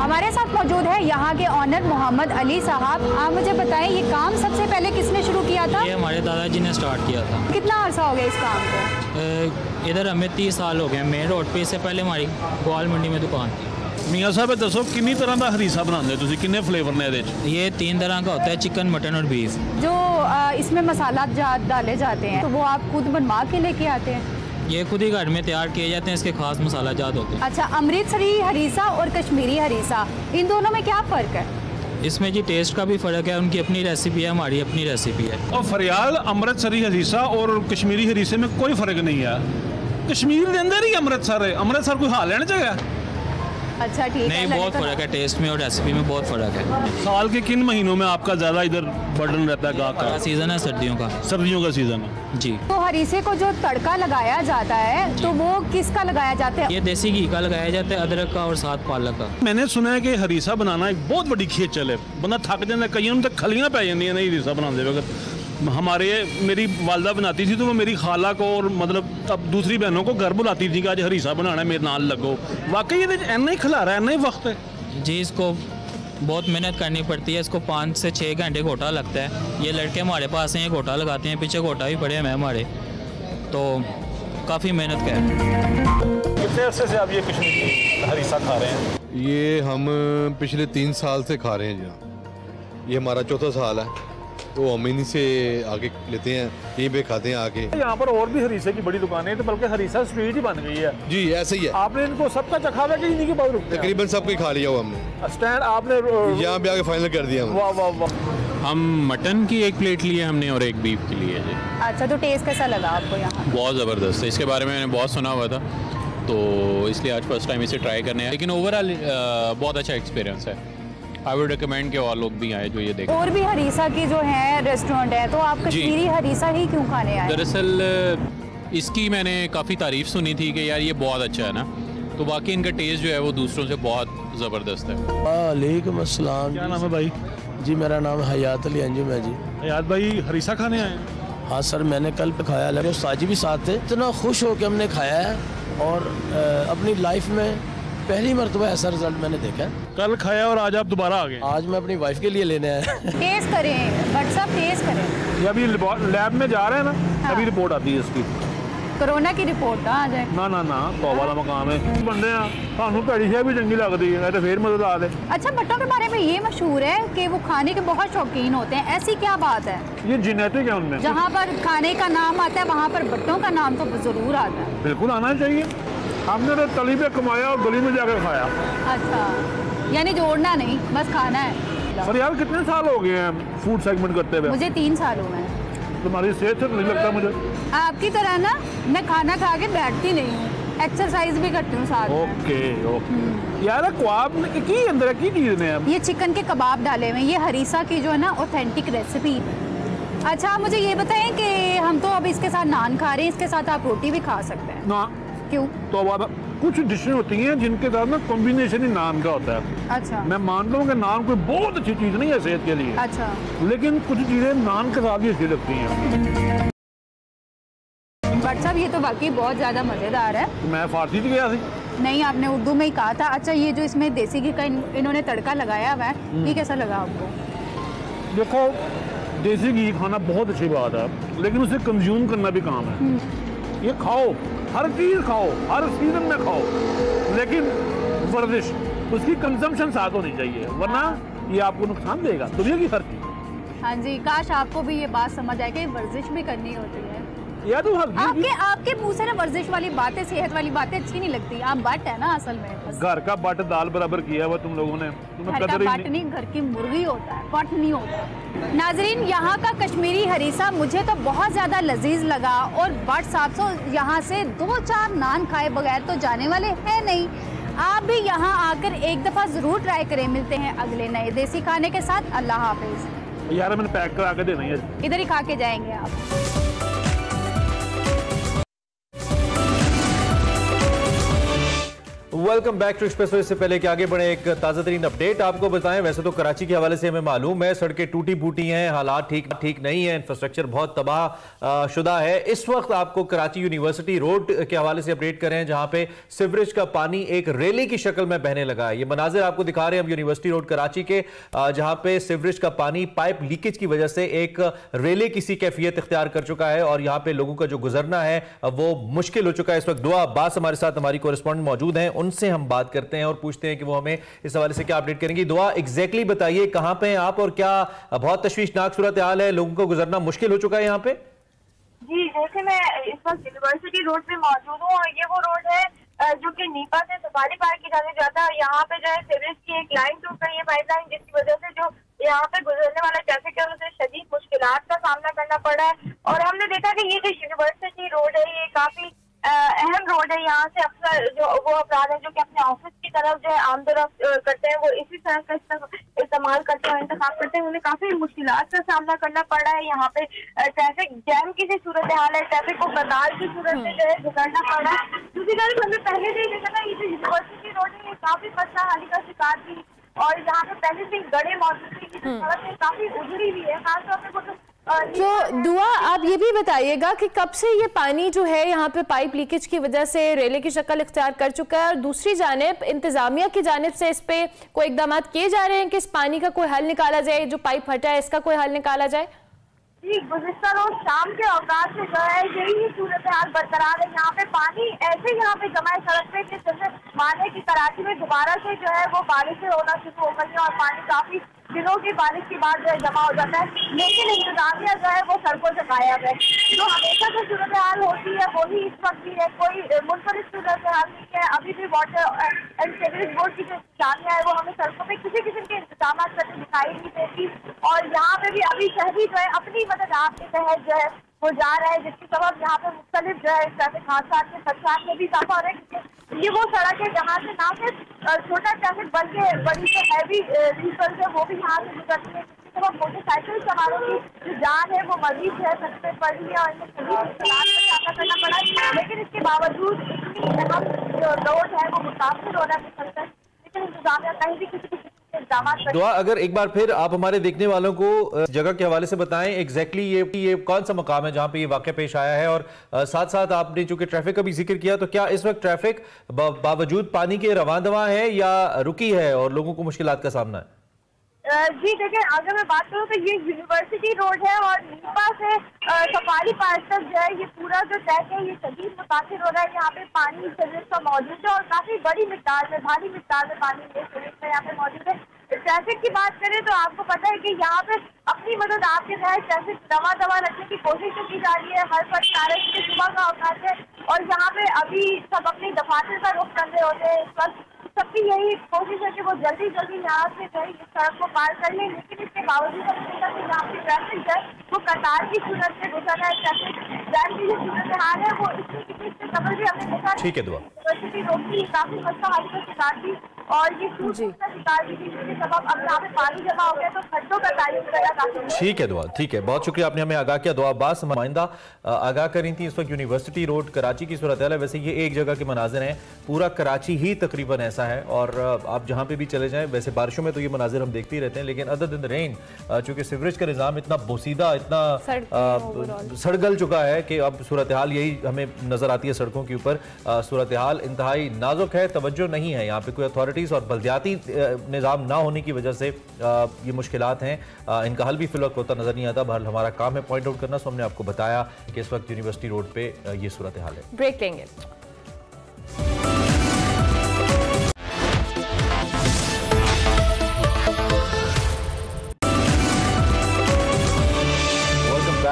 हमारे साथ मौजूद है यहाँ के ऑनर मोहम्मद अली साहब। आप मुझे बताएं, ये काम सबसे पहले किसने शुरू किया था? ये हमारे दादाजी ने स्टार्ट किया था। कितना अर्सा हो गया इस काम को? इधर हमें तीस साल हो गए मेन रोड पे। इससे पहले हमारी ग्वाल मंडी में दुकान थी। मियाँ साहब दसो किन्नी तरह का हरीसा बनाते, किन्ने फ्लेवर ने? ये तीन तरह का होता है, चिकन, मटन और बीफ। जो इसमें मसाला डाले जाते हैं तो वो आप खुद बनवा के लेके आते हैं? ये खुद ही घर में तैयार किए जाते हैं, इसके खास मसाला जात होते हैं। अच्छा, अमृतसरी हरीसा और कश्मीरी हरीसा, इन दोनों में क्या फ़र्क है? इसमें जी टेस्ट का भी फ़र्क है, उनकी अपनी रेसिपी है, हमारी अपनी रेसिपी है। और फरियाल अमृतसरी हरीसा और कश्मीरी हरीसे में कोई फ़र्क नहीं है। कश्मीर के अंदर ही अमृतसर है, अमृतसर कोई हाल है ना जगह? अच्छा ठीक है। नहीं, बहुत फर्क है टेस्ट में और रेसिपी में, बहुत फर्क है। साल के किन महीनों में आपका ज़्यादा इधर बर्डन रहता है? गाँव का सीज़न है, सर्दियों का। सर्दियों का सीज़न है जी। तो हरीसे को जो तड़का लगाया जाता है तो वो किसका लगाया जाता है? ये देसी घी का लगाया जाता है, अदरक का और साथ पालक का। मैंने सुना है कि हरीसा बनाना एक बहुत बड़ी खेचल है, बंदा थक जाता है, कई उनसे खलियाँ पै जाती हैं हरीसा बनाते वक्त। हमारे मेरी वालदा बनाती थी तो वो मेरी खाला को और मतलब अब दूसरी बहनों को घर बुलाती थी कि आज हरीसा बनाना है, मेरे नाल लगो। वाकई इन्ना ही खिला रहा है, इन्ना ही वक्त है जी। इसको बहुत मेहनत करनी पड़ती है, इसको पाँच से छः घंटे घोटा लगता है। ये लड़के हमारे पास हैं, ये घोटा लगाते हैं, पीछे घोटा भी पड़े हैं हमारे, तो काफ़ी मेहनत का है। कितने अरसे से आप ये कश्मीरी हरीसा खा रहे हैं? ये हम पिछले तीन साल से खा रहे हैं जी, ये हमारा चौथा साल है, तो हम इन्हीं से आगे लेते हैं, यहीं पे खाते हैं आके। यहाँ पर और भी हरीसा की बड़ी दुकानें, तो बल्कि हरीसा स्ट्रीट ही बन गई है जी। ऐसे ही है, आपने इनको सबका चखा हुआ कि इन्हीं के बाद रुकते हैं? तकरीबन सबको खा लिया हुआ हमने, स्टैंड आपने यहाँ पे आके फाइनल कर दिया। वाह वाह वाह। हम मटन की एक प्लेट लिए हमने और एक बीफ की लिए जी। अच्छा, तो टेस्ट कैसा लगा आपको यहाँ? बहुत ज़बरदस्त है, इसके बारे में मैंने बहुत सुना हुआ था, तो इसलिए आज फर्स्ट टाइम इसे ट्राई करने आए। लेकिन ओवरऑल बहुत अच्छा एक्सपीरियंस है, आई वुड रिकमेंड के और लोग भी आए जो ये देखें। और भी हरीसा की जो है रेस्टोरेंट है, तो आप कश्मीरी हरीसा ही क्यों खाने आए? दरअसल इसकी मैंने काफ़ी तारीफ सुनी थी कि यार ये बहुत अच्छा है ना, तो बाकी इनका टेस्ट जो है वो दूसरों से बहुत ज़बरदस्त है। वालेकुम अस्सलाम। क्या नाम है भाई जी? मेरा नाम हयात अली अंजुम है जी। हयात भाई, हरीसा खाने आए? हाँ सर, मैंने कल पे खाया, लगे साजी भी साथ थे, इतना खुश होकर हमने खाया है और अपनी लाइफ में पहली मरतबा ऐसा रिजल्ट मैंने देखा है। कल खाया और आज आप दोबारा आ गए? आज मैं अपनी वाइफ के लिए लेने आया। टेस्ट करें, व्हाट्सएप टेस्ट करें। ये अभी लैब में जा रहे हैं ना, हाँ। अभी रिपोर्ट आती है इसकी, कोरोना की रिपोर्ट ना आ जाए। ना ना ना, वाला मकाम है बंदे सानू घड़ी शह भी चंगी लगती है, तो फिर मदद आ दे। अच्छा, भट्टों के बारे में ये मशहूर है कि वो खाने के बहुत शौकीन होते हैं, ऐसी क्या बात है? ये जेनेटिक है उनमें, जहाँ पर खाने का नाम आता है वहाँ पर भट्टों का नाम तो जरूर आता है। बिल्कुल आना चाहिए, हमने तो तली पे कमाया और गली में जाकर खाया। अच्छा, यानी जोड़ना नहीं, बस खाना है। पर यार कितने साल हो गए हैं फूड सेगमेंट करते हुए? मुझे तीन साल हो गए हैं। तुम्हारी सेहत ठीक नहीं लगता मुझे? आपकी तरह ना, मैं खाना खा के बैठती नहीं हूँ, एक्सरसाइज भी करती हूँ साथ में। Okay okay. यार कबाब की अंदर की चीज़ ने ये चिकन के कबाब डाले हुए, ये हरीसा की जो है ना ऑथेंटिक रेसिपी। अच्छा, आप मुझे ये बताएं कि हम तो अब इसके साथ नान खा रहे हैं, इसके साथ आप रोटी भी खा सकते हैं ना? क्यों? तो अब कुछ डिशेज होती हैं जिनके साथ ना कॉम्बिनेशन ही नान का होता है। अच्छा, मैं मान लूँ कि नान कोई बहुत अच्छी चीज़ नहीं है सेहत के लिए, अच्छा, लेकिन कुछ चीज़ें नान के साथ भी अच्छी लगती हैं। बट साहब, ये तो वाकई बहुत ज़्यादा मज़ेदार है। मैं फारसी से गया थी। नहीं, आपने उर्दू में ही कहा था। अच्छा, ये जो इसमें देसी घी का इन, इन्होंने तड़का लगाया हुआ है, ये कैसा लगा आपको? देखो, देसी घी खाना बहुत अच्छी बात है, लेकिन उसे कंज्यूम करना भी काम है। ये खाओ, हर चीज़ खाओ, हर सीजन में खाओ, लेकिन वर्जिश, उसकी कंजम्पशन साथ होनी चाहिए, वरना ये आपको नुकसान देगा दुनिया की हर चीज। हाँ जी, काश आपको भी ये बात समझ आए कि वर्जिश भी करनी होती है। या तो आप आपके आपके मुँह से ना वर्जिश वाली बातें, सेहत वाली बातें अच्छी नहीं लगती। आप बट है ना असल में, घर का बट दाल बराबर किया हुआ तुम लोगों ने। घर का बट नहीं, घर की मुर्गी होता है, बट नहीं होता। नाजरीन, यहाँ का कश्मीरी हरीसा मुझे तो बहुत ज्यादा लजीज लगा और बट साहब तो यहाँ से दो चार नान खाए बगैर तो जाने वाले है नहीं। आप भी यहाँ आकर एक दफा जरूर ट्राई करें। मिलते हैं अगले नए देसी खाने के साथ। अल्लाह हाफिज। यार मैंने पैक करा के देना है, इधर ही खा के जाएंगे आप। Welcome back to Expresso. इससे पहले कि आगे बढ़े, एक ताज़ा तरीन अपडेट आपको बताएं। वैसे तो कराची के हवाले से हमें मालूम है, सड़कें टूटी फूटी हैं, हालात ठीक ठीक नहीं है, इंफ्रास्ट्रक्चर बहुत तबाह शुदा है। इस वक्त आपको कराची यूनिवर्सिटी रोड के हवाले से अपडेट करें, जहां पे सिवरेज का पानी एक रैली की शक्ल में बहने लगा है। ये मनाजिर आपको दिखा रहे हैं हम यूनिवर्सिटी रोड कराची के, जहाँ पे सिवरेज का पानी पाइप लीकेज की वजह से एक रैली की सी कैफियत इख्तियार कर चुका है और यहाँ पे लोगों का जो गुजरना है वो मुश्किल हो चुका है। इस वक्त दुआ अब्बास हमारे साथ, हमारी कोरेस्पॉन्डेंट मौजूद हैं, उनसे हम बात करते हैं और पूछते हैं कि वो हमें इस हवाले से क्या अपडेट करेंगी। दुआ, एग्जैक्टली बताइए कहां पे हैं आप और क्या बहुत तश्वीशनाक सूरत हाल है, लोगों को गुजरना मुश्किल हो चुका है यहां पे? जी, जैसे मैं इस वक्त यूनिवर्सिटी रोड पे मौजूद हूं और ये वो रोड है जो कि नीपा से सफारी पार्क की जाने जाता है। यहाँ पे जो है सीवरेज की एक लाइन टूट गई है, पाइप लाइन, जिसकी वजह से जो यहाँ पे गुजरने वाला ट्रैफिक है उसे शदीद मुश्किलात का सामना करना पड़ा है। और हमने देखा कि ये जो यूनिवर्सिटी रोड है ये काफी अहम रोड है। यहाँ से अक्सर जो वो अफराद है जो कि अपने ऑफिस की तरफ जो है आमदरफ्त करते हैं वो इसी तरह का इस्तेमाल करते हैं, इंतजाम करते हैं। उन्हें काफी मुश्किलात का सामना करना पड़ा है। यहाँ पे ट्रैफिक जैम की जो सूरत हाल है, ट्रैफिक को बर्दाश्त की सूरत से जो है गुजरना पड़ा है। दूसरी तरफ हमने पहले से ही देखा था ये जो यूनिवर्सिटी रोड है ये काफी मसला हाली का शिकार थी और यहाँ पे पहले से गड़े मौसम की सड़क से काफी उजड़ी हुई है। खासतौर पर वो तो दुआ आप ये भी बताइएगा कि कब से ये पानी जो है यहाँ पे पाइप लीकेज की वजह से रेले की शक्ल इख्तियार कर चुका है और दूसरी जानिब इंतजामिया की जानिब से इस पे कोई इकदाम किए जा रहे हैं कि इस पानी का कोई हल निकाला जाए, जो पाइप फटा है इसका कोई हल निकाला जाए? जी, गुज़िश्ता रोज शाम के औकात से जो है यही सूरत हाल बरकरार है। यहाँ पे पानी ऐसे यहाँ पे जमा है सड़क पे कि जैसे माने की कराची में दोबारा से जो है वो बारिशें होना शुरू हो गई है और पानी काफी दिनों की बारिश के बाद जो है जमा हो जाता है, लेकिन इंतजामिया जो है वो सड़कों से गायब है। तो हमेशा जो सूरत हाल होती है वही इस वक्त भी है, कोई मुनफरिद सूरत हाल नहीं है। अभी भी वाटर एंड सीवरेज बोर्ड की जो इंतजामिया है वो हमें सड़कों पर किसी किस्म के इंतजाम करके दिखाई नहीं देती और यहाँ पे भी अभी शहरी जो है अपनी मदद आप के तहत जो है वो जा रहा है, जिसकी सबब यहाँ पे मुख्तलिफ जो है ट्रैफिक हादसा के खदशात में भी इजाफा हो रहा है। ये वो सड़क है जहाँ से ना सिर्फ छोटा ट्रैफिक बल्कि बड़ी से हैवी व्हीकल है वो भी यहाँ से गुजरती है, जिससे वो मोटरसाइकिल सवारों की जो जान है वो मजीद जो है सस्ते पड़ रही है और इन्हें सामना करना पड़ा। लेकिन इसके बावजूद हम जो रोड है वो मुतासर होना भी सकता है, लेकिन इंतजामिया कहीं भी किसी किसी इंतजाम। दुआ, अगर एक बार फिर आप हमारे देखने वालों को जगह के हवाले से बताएं, एग्जैक्टली ये ये कौन सा मकाम है जहाँ पे ये वाकया पेश आया है और साथ साथ आपने चूंकि ट्रैफिक का भी जिक्र किया तो क्या इस वक्त ट्रैफिक बावजूद पानी के रवां दवां है या रुकी है और लोगों को मुश्किलात का सामना है? जी देखिए, अगर मैं बात करूँ तो ये यूनिवर्सिटी रोड है और नीपा से सफारी पार्क तक जो है ये पूरा जो ट्रैक है ये शदीद मुतासिर हो रहा है। यहाँ पे पानी सीवरेज का मौजूद है और काफी बड़ी मिकदार में, भारी मिकदार में पानी सीवरेज का यहाँ पे मौजूद है। ट्रैफिक की बात करें तो आपको पता है कि यहाँ पे अपनी मदद आपके तहत ट्रैफिक दवा दवा रखने की कोशिश की जा रही है। हर फर्ज कारक के सुबह का औकात है और यहाँ पे अभी सब अपनी दफातर का रुख कर रहे होते हैं। इस वक्त सबकी यही कोशिश है कि वो जल्दी जल्दी यहाँ से जो है इस सड़क को पार कर लें, लेकिन इसके बावजूद अब देखा कि यहाँ की ट्रैफिक है वो कतार की सूरत से गुजर रहा है। ट्रैफिक जाम की जो सूरत हाल है वो इसकी किसी से कबल भी हमने देखा ठीक है। दुआ यूनिवर्सिटी रोड की काफी मसला हाल का शिकार थी और ये सूरत का शिकार भी थी, जिसके सबब अब यहाँ पे पानी जमा हो गया तो खड्डों का तारीफ करा काफी ठीक है। दुआ ठीक है, बहुत शुक्रिया, आपने हमें आगाह किया। दुआ अब्बास नुमाइंदा आगाह करी थी इस वक्त यूनिवर्सिटी रोड कराची की सूरत हाल है। वैसे ये एक जगह के मनाजिर हैं, पूरा कराची ही तकरीबन ऐसा है और आप जहाँ पे भी चले जाएं, वैसे बारिशों में तो ये मनाजिर हम देखते ही रहते हैं, लेकिन अदर दिन रेन चूंकि सीवरेज का निज़ाम इतना बोसीदा, इतना सड़गल चुका है कि अब सूरत हाल यही हमें नज़र आती है। सड़कों के ऊपर सूरत हाल इंतहाई नाजुक है, तवज्जो नहीं है यहाँ पे कोई अथॉरिटीज़ और बल्दियाती निज़ाम ना होने की वजह से ये मुश्किलात हैं, इनका हल भी फिलहाल होता नज़र नहीं आता। बहरहाल हमारा काम है पॉइंट आउट करना, सो हमने आपको बताया कि इस वक्त यूनिवर्सिटी रोड पर ये सूरत हाल है। ब्रेक लेंगे।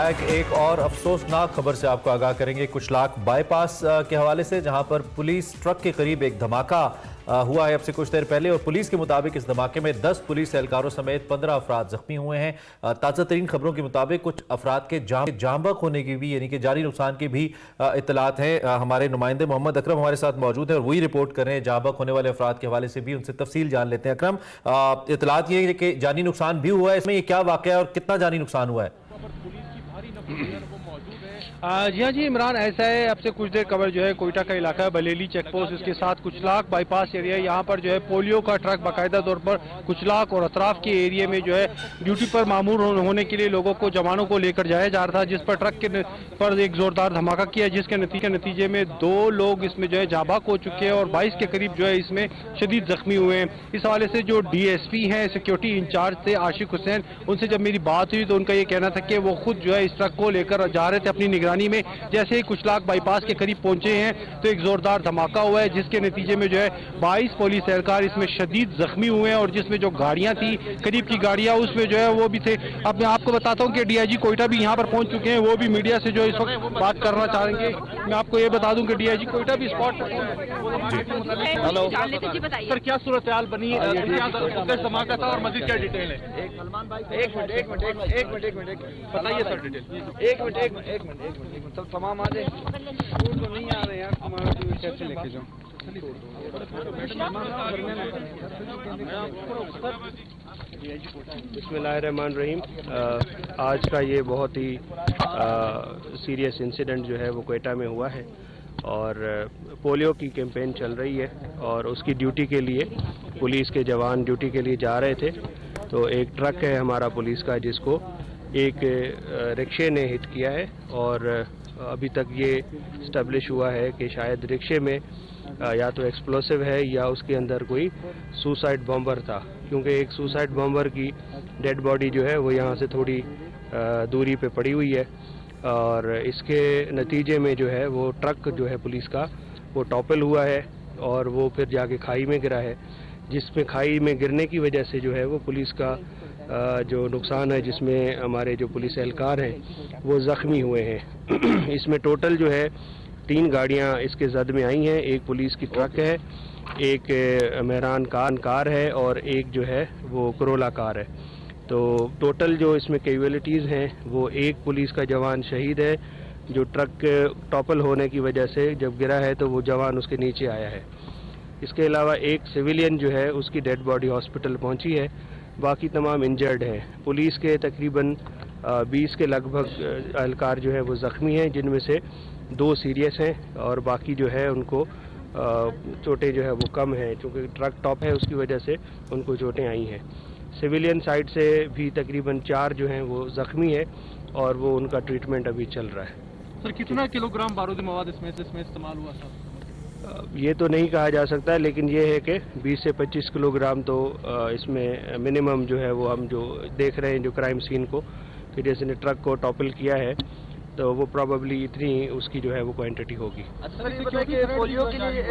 लायक एक और अफसोसनाक खबर से आपको आगाह करेंगे। कुशलाक बाईपास के हवाले से, जहां पर पुलिस ट्रक के करीब एक धमाका हुआ है अब से कुछ देर पहले, और पुलिस के मुताबिक इस धमाके में दस पुलिस एहलकारों समेत पंद्रह अफराद जख्मी हुए हैं। ताज़ा तरीन खबरों के मुताबिक कुछ अफराद के जाम जामबक होने की भी यानी कि जानी नुकसान की भी इतलात हैं। हमारे नुमाइंदे मोहम्मद अकरम हमारे साथ मौजूद हैं और वही रिपोर्ट कर रहे हैं जामबक होने वाले अफराद के हवाले से भी, उनसे तफसील जान लेते हैं। अकरम, इतलात ये है कि जानी नुकसान भी हुआ है, इसमें यह क्या वाक़या है और कितना जानी नुकसान हुआ है? जी हाँ जी इमरान, ऐसा है अब से कुछ देर कवर जो है कोयटा का इलाका है, बलेली चेकपोस्ट इसके साथ कुचलाक बाईपास एरिया, यहाँ पर जो है पोलियो का ट्रक बाकायदा तौर पर कुचलाक और अतराफ के एरिया में जो है ड्यूटी पर मामूर होने के लिए लोगों को जवानों को लेकर जाया जा रहा था, जिस पर ट्रक के पर एक जोरदार धमाका किया, जिसके नतीजे नतीजे में दो लोग इसमें जो है जाबाक हो चुके हैं और बाईस के करीब जो है इसमें शदीद जख्मी हुए हैं। इस हवाले से जो डी एस पी हैं सिक्योरिटी इंचार्ज थे आशिक हुसैन, उनसे जब मेरी बात हुई तो उनका ये कहना था कि वो खुद जो है इस ट्रक को लेकर जा रहे थे अपनी निगरानी में, जैसे ही कुचलाक बाईपास के करीब पहुंचे हैं तो एक जोरदार धमाका हुआ है, जिसके नतीजे में जो है बाईस पुलिस एहलकार इसमें शदीद जख्मी हुए हैं और जिसमें जो गाड़ियां थी करीब की गाड़ियां उसमें जो है वो भी थे। अब मैं आपको बताता हूं कि डीआईजी कोयटा भी यहां पर पहुंच चुके हैं, वो भी मीडिया से जो इस वक्त बात करना चाहेंगे। मैं आपको ये बता दूं कि डीआईजी कोयटा भी स्पॉट पर क्या सूरत हाल बनी धमाका था और मजीद क्या डिटेल है? एक मिनट एक मिनट एक मिनट एक मिनट एक मिनट एक मिनट एक मिनट, सब तमाम आ जाए स्कूल तो नहीं आ रहे यार, तुम्हारा तो कैसे लेके जाऊँ। बिस्मिल्लाहिर्रहमानिर्रहीम, आज का ये बहुत ही सीरियस इंसिडेंट जो है वो क्वेटा में हुआ है और पोलियो की कैंपेन चल रही है और उसकी ड्यूटी के लिए पुलिस के जवान ड्यूटी के लिए जा रहे थे, तो एक ट्रक है हमारा पुलिस का जिसको एक रिक्शे ने हिट किया है और अभी तक ये इस्टेब्लिश हुआ है कि शायद रिक्शे में या तो एक्सप्लोसिव है या उसके अंदर कोई सुसाइड बॉम्बर था, क्योंकि एक सुसाइड बॉम्बर की डेड बॉडी जो है वो यहाँ से थोड़ी दूरी पे पड़ी हुई है और इसके नतीजे में जो है वो ट्रक जो है पुलिस का वो टॉपल हुआ है और वो फिर जाके खाई में गिरा है, जिसमें खाई में गिरने की वजह से जो है वो पुलिस का जो नुकसान है जिसमें हमारे जो पुलिस एहलकार हैं वो ज़ख्मी हुए हैं। इसमें टोटल जो है तीन गाड़ियां इसके जद में आई हैं, एक पुलिस की ट्रक है, एक इमरान खान कार है और एक जो है वो करोला कार है। तो टोटल जो इसमें कैजुअलिटीज़ हैं वो एक पुलिस का जवान शहीद है जो ट्रक टॉपल होने की वजह से जब गिरा है तो वो जवान उसके नीचे आया है। इसके अलावा एक सिविलियन जो है उसकी डेड बॉडी हॉस्पिटल पहुँची है, बाकी तमाम इंजर्ड हैं। पुलिस के तकरीबन बीस के लगभग एहलकार जो है वो ज़ख्मी हैं, जिनमें से दो सीरियस हैं और बाकी जो है उनको चोटें जो है वो कम हैं, क्योंकि ट्रक टॉप है उसकी वजह से उनको चोटें आई हैं। सिविलियन साइड से भी तकरीबन चार जो हैं वो ज़ख्मी है और वो उनका ट्रीटमेंट अभी चल रहा है। सर, कितना किलोग्राम बारूदी मवाद इसमें इसमें इस्तेमाल हुआ था? ये तो नहीं कहा जा सकता है, लेकिन ये है कि बीस से पच्चीस किलोग्राम तो इसमें मिनिमम जो है वो हम जो देख रहे हैं जो क्राइम सीन को कि जैसे ने ट्रक को टॉपल किया है तो वो प्रोबेबली इतनी उसकी जो है वो क्वांटिटी होगी। अच्छा, ये बताइए कि पोलियो के लिए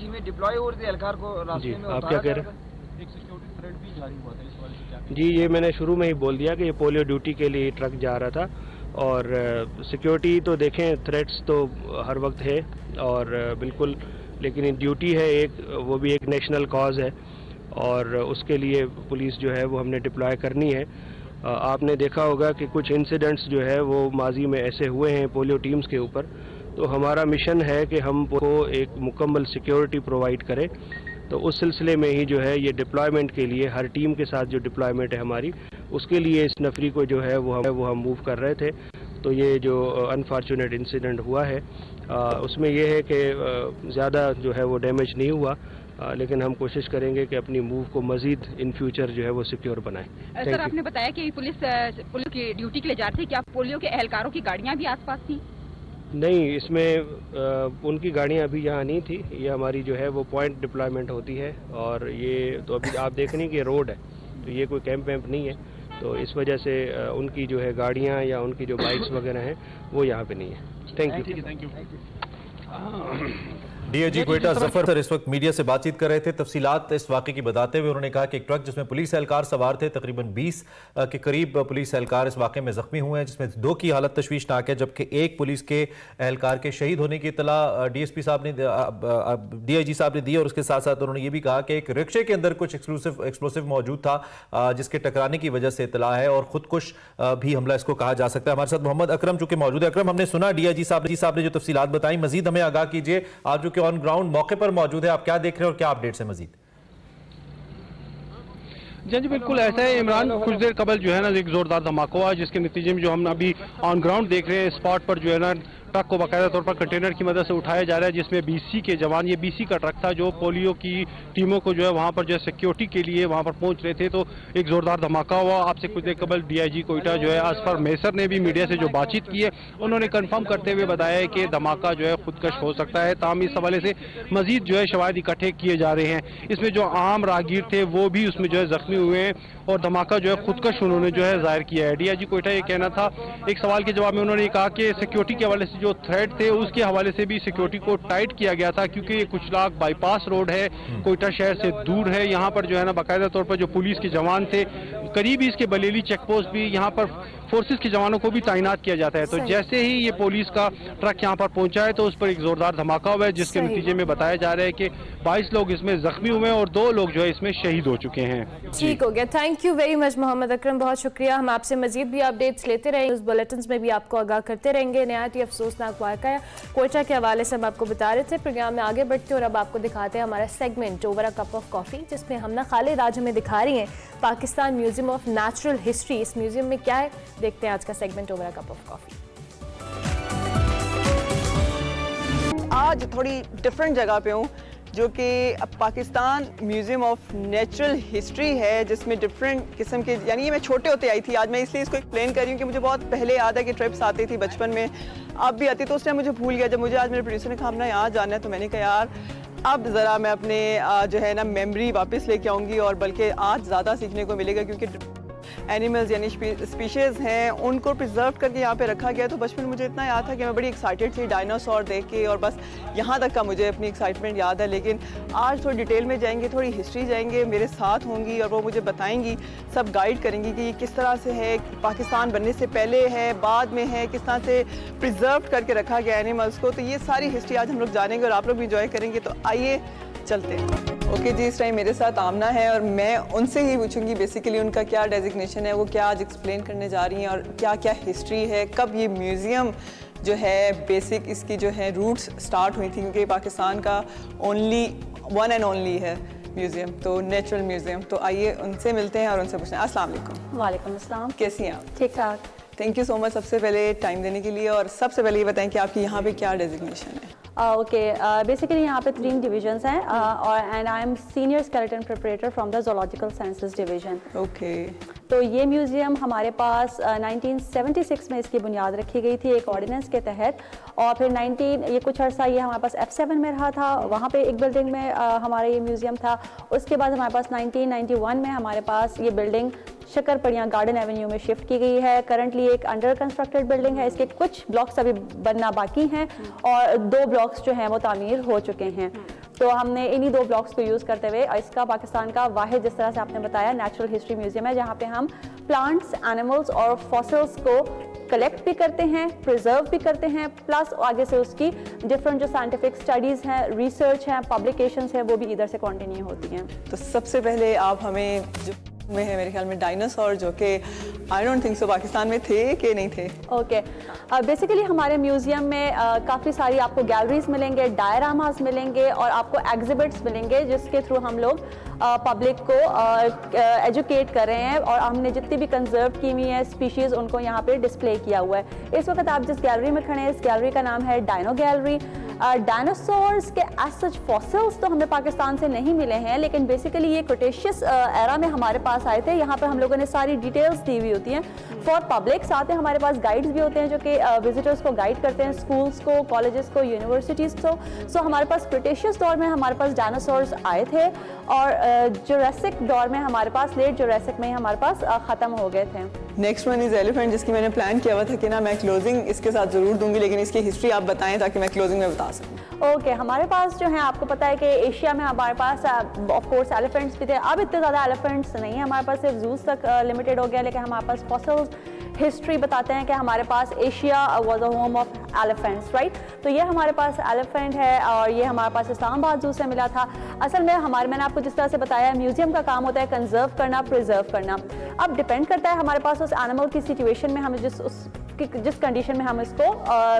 टीमें डिप्लॉय हो रही थी एहलकार को रास्ते में, आप क्या कह रहे हैं? एक सिक्योरिटी थ्रेड भी जारी हुआ था इस वाले से, क्या? जी, ये मैंने शुरू में ही बोल दिया कि ये पोलियो ड्यूटी के लिए ट्रक जा रहा था और सिक्योरिटी तो देखें थ्रेट्स तो हर वक्त है और बिल्कुल, लेकिन ड्यूटी है एक, वो भी एक नेशनल कॉज है और उसके लिए पुलिस जो है वो हमने डिप्लॉय करनी है। आपने देखा होगा कि कुछ इंसिडेंट्स जो है वो माजी में ऐसे हुए हैं पोलियो टीम्स के ऊपर, तो हमारा मिशन है कि हम को एक मुकम्मल सिक्योरिटी प्रोवाइड करें, तो उस सिलसिले में ही जो है ये डिप्लॉयमेंट के लिए हर टीम के साथ जो डिप्लॉयमेंट है हमारी उसके लिए इस नफरी को जो है वो हम वो हम मूव कर रहे थे। तो ये जो अनफॉर्चुनेट इंसिडेंट हुआ है आ, उसमें यह है कि ज़्यादा जो है वो डैमेज नहीं हुआ, आ, लेकिन हम कोशिश करेंगे कि अपनी मूव को मजीद इन फ्यूचर जो है वो सिक्योर बनाएं। सर, आपने बताया कि पुलिस पोलियो की ड्यूटी के लिए जा रही थी, क्या पोलियो के एहलकारों की गाड़ियाँ भी आसपास थी? नहीं, इसमें आ, उनकी गाड़ियाँ अभी यहाँ नहीं थी, ये हमारी जो है वो पॉइंट डिप्लॉयमेंट होती है और ये तो अभी आप देख रहे हैं कि रोड है, तो ये कोई कैंप वैम्प नहीं है, तो इस वजह से उनकी जो है गाड़ियाँ या उनकी जो बाइक्स वगैरह हैं वो यहाँ पे नहीं है। Thank you. DIG Quetta Zafar sir इस वक्त मीडिया से बातचीत कर रहे थे। तफसीलात इस वाक़े की बताते हुए उन्होंने कहा कि एक ट्रक जिसमें पुलिस एहलकार सवार थे, तकरीबन बीस के करीब पुलिस एहलकार इस वाक़े में ज़ख्मी हुए हैं, जिसमें दो की हालत तशवीशनाक है, जबकि एक पुलिस के एहलकार के शहीद होने की इतला डीएसपी साहब ने डीआईजी साहब ने दी। और उसके साथ साथ उन्होंने ये भी कहा कि एक रिक्शे के अंदर कुछ एक्सप्लोसिव एक्सप्लोसिव मौजूद था, जिसके टकराने की वजह से इतला है और खुदकुश भी हमला इसको कहा जा सकता है। हमारे साथ मोहम्मद अकरम चूंकि मौजूद है। अकरम, हमने सुना डीआईजी साहब जी साहब ने जो तफसीलात बताई, मजीद हमें आगाह कीजिए, आप जो कि ऑन ग्राउंड मौके पर मौजूद है, आप क्या देख रहे हैं और क्या अपडेट्स है मजीद? जी जी बिल्कुल ऐसा है इमरान, कुछ देर कबल जो है ना एक जोरदार धमाका हुआ जिसके नतीजे में जो हम अभी ऑन ग्राउंड देख रहे हैं स्पॉट पर जो है ना ट्रक को बाकायदा तौर पर कंटेनर की मदद से उठाया जा रहा है, जिसमें बीसी के जवान, ये बीसी का ट्रक था जो पोलियो की टीमों को जो है वहाँ पर जो है सिक्योरिटी के लिए वहाँ पर पहुँच रहे थे, तो एक जोरदार धमाका हुआ। आपसे कुछ देर कबल डीआईजी क्वेटा जो है असफर मैसर ने भी मीडिया से जो बातचीत की है उन्होंने कंफर्म करते हुए बताया कि धमाका जो है खुदकश हो सकता है। तमाम इस हवाले से मजीद जो है शवाहिद इकट्ठे किए जा रहे हैं। इसमें जो आम राहगीर थे वो भी उसमें जो है जख्मी हुए हैं और धमाका जो है खुदकश उन्होंने जो है जाहिर किया है। डीआईजी क्वेटा ये कहना था, एक सवाल के जवाब में उन्होंने कहा कि सिक्योरिटी के हवाले से जो थ्रेड थे उसके हवाले से भी सिक्योरिटी को टाइट किया गया था क्योंकि ये कुचलाक बाईपास रोड है, क्वेटा शहर से दूर है। यहाँ पर जो है ना बाकायदा तौर पर जो पुलिस के जवान थे, करीबी इसके बलेली चेकपोस्ट भी, यहाँ पर फोर्सेस के जवानों को भी तैनात किया जाता है। तो जैसे ही ये पुलिस का ट्रक यहाँ पर पहुंचा है तो उस पर एक जोरदार धमाका हुआ है, जिसके नतीजे में बताया जा रहा है कि बाईस लोग इसमें जख्मी हुए और दो लोग जो है इसमें शहीद हो चुके हैं। ठीक हो गया, thank you very much Mohammad Akram, बहुत शुक्रिया। हम आपसे मजीद भी अपडेट्स लेते रहेंगे, उस बुलेटिन में भी आपको आगाह करते रहेंगे। नहायत ही अफसोसनाक वाक़ा है क्वेटा के हवाले से हम आपको बता रहे थे। प्रोग्राम में आगे बढ़ते हैं और अब आपको दिखाते हैं हमारा segment over a cup of coffee, जिसमें हमना खालिद आज हमें दिखा रही है Pakistan museum of natural history. इस म्यूजियम में क्या है, देखते हैं आज का segment over a cup of coffee. आज थोड़ी डिफरेंट जगह पे हूँ जो कि Pakistan museum of natural history है, जिसमें डिफरेंट किस्म के, यानी ये मैं छोटे होते आई थी, आज मैं इसलिए इसको एक्सप्लेन कर रही हूँ कि मुझे बहुत पहले याद है कि ट्रिप्स आती थी बचपन में, अब भी आती, तो उस टाइम मुझे भूल गया। जब मुझे आज मेरे प्रोड्यूसर ने कहा हमने यहाँ जाना है तो मैंने कहा यार अब ज़रा मैं अपने जो है ना मेमोरी वापस लेके आऊँगी और बल्कि आज ज़्यादा सीखने को मिलेगा क्योंकि एनिमल्स यानी स्पीशीज़ हैं उनको प्रिजर्व करके यहाँ पे रखा गया। तो बचपन में मुझे इतना याद था कि मैं बड़ी एक्साइटेड थी डायनासोर देख के और बस यहाँ तक का मुझे अपनी एक्साइटमेंट याद है। लेकिन आज थोड़ी डिटेल में जाएंगे, थोड़ी हिस्ट्री जाएंगे, मेरे साथ होंगी और वो मुझे बताएंगी, सब गाइड करेंगी कि ये किस तरह से है, पाकिस्तान बनने से पहले है, बाद में है, किस तरह से प्रिजर्व करके रखा गया एनिमल्स को। तो ये सारी हिस्ट्री आज हम लोग जानेंगे और आप लोग भी इंजॉय करेंगे, तो आइए चलते हैं। ओके okay, जी इस टाइम मेरे साथ आमना है और मैं उनसे ही पूछूंगी बेसिकली उनका क्या डेजिग्नेशन है, वो क्या आज एक्सप्लेन करने जा रही हैं और क्या क्या हिस्ट्री है, कब ये म्यूज़ियम जो है बेसिक इसकी जो है रूट्स स्टार्ट हुई थी क्योंकि पाकिस्तान का ओनली वन एंड ओनली है म्यूज़ियम, तो नेचुरल म्यूज़ियम। तो आइए उनसे मिलते हैं और उनसे पूछते हैं। अस्सलाम वालेकुम। वालेकुम अस्सलाम, कैसी हैं आप? ठीक ठाक, थैंक यू सो मच सबसे पहले टाइम देने के लिए। और सबसे पहले ये बताएं कि आपकी यहाँ पे क्या डेजिग्नेशन है? ओके, बेसिकली यहाँ पे तीन डिवीजन्स हैं और and I am senior skeleton preparator from the zoological sciences division. Okay, तो ये म्यूज़ियम हमारे पास नाइनटीन सेवेंटी सिक्स में इसकी बुनियाद रखी गई थी एक ऑर्डिनेंस के तहत और फिर नाइनटीन ये कुछ अर्सा ये हमारे पास एफ सेवन में रहा था, वहाँ पे एक बिल्डिंग में हमारा ये म्यूज़ियम था। उसके बाद हमारे पास नाइनटीन नाइंटी वन में हमारे पास ये बिल्डिंग शकरपड़ियाँ गार्डन एवेन्यू में शिफ्ट की गई है। करंटली एक अंडर कंस्ट्रक्टेड बिल्डिंग है, इसके कुछ ब्लॉक्स अभी बनना बाकी हैं और दो ब्लॉक्स जो हैं वो तामीर हो चुके हैं। तो हमने इन्हीं दो ब्लॉक्स को यूज़ करते हुए इसका पाकिस्तान का वाहिद, जिस तरह से आपने बताया, नेचुरल हिस्ट्री म्यूज़ियम है जहाँ पे हम प्लांट्स, एनिमल्स और फॉसिल्स को कलेक्ट भी करते हैं, प्रिजर्व भी करते हैं, प्लस आगे से उसकी डिफरेंट जो साइंटिफिक स्टडीज़ हैं, रिसर्च हैं, पब्लिकेशंस हैं, वो भी इधर से कंटिन्यू होती हैं। तो सबसे पहले आप हमें जो में है मेरे ख्याल में डायनासोर, जो कि I don't think so Pakistan में थे कि नहीं थे? ओके, बेसिकली हमारे म्यूज़ियम में uh, काफ़ी सारी आपको गैलरीज मिलेंगे, डायरामास मिलेंगे और आपको एग्जिबिट्स मिलेंगे जिसके थ्रू हम लोग पब्लिक uh, को एजुकेट uh, uh, कर रहे हैं और हमने जितनी भी कंजर्व की हुई है स्पीशीज़ उनको यहाँ पे डिस्प्ले किया हुआ है। इस वक्त आप जिस गैलरी में खड़े हैं इस गैलरी का नाम है डायनो गैलरी। डायनासोर्स uh, के एज सच फॉसिल्स तो हमें पाकिस्तान से नहीं मिले हैं, लेकिन बेसिकली ये क्रेटेशियस एरा uh, में हमारे पास आए थे। यहाँ पर हम लोगों ने सारी डिटेल्स दी हुई होती हैं फॉर पब्लिक, साथ में हमारे पास गाइड्स भी होते हैं जो कि विजिटर्स uh, को गाइड करते हैं, स्कूल्स को, कॉलेजेस को, यूनिवर्सिटीज़ को। सो so, हमारे पास क्रेटेशियस दौर में हमारे पास डायनासोर्स आए थे और जुरासिक uh, दौर में हमारे पास, लेट जुरासिक में हमारे पास uh, ख़त्म हो गए थे। नेक्स्ट वन इज़ एलिफेंट, जिसकी मैंने प्लान किया हुआ था कि ना मैं क्लोजिंग इसके साथ ज़रूर दूंगी, लेकिन इसकी हिस्ट्री आप बताएं ताकि मैं क्लोजिंग में बता सकूँ। ओके, हमारे पास जो है आपको पता है कि एशिया में हमारे पास ऑफ कोर्स एलिफेंट्स भी थे, अब इतने ज़्यादा एलिफेंट्स नहीं है हमारे पास, सिर्फ जूस तक लिमिटेड हो गया, लेकिन हमारे पास फॉसिल्स हिस्ट्री बताते हैं कि हमारे पास Asia was a home of elephants, right. तो ये हमारे पास एलिफेंट है और ये हमारे पास इस्लामाबाद जू से मिला था। असल में हमारे मैंने आपको जिस तरह से बताया म्यूजियम का काम होता है कंजर्व करना, प्रिजर्व करना। अब डिपेंड करता है हमारे पास उस एनिमल की सिचुएशन में हम जिस उस जिस कंडीशन में हम इसको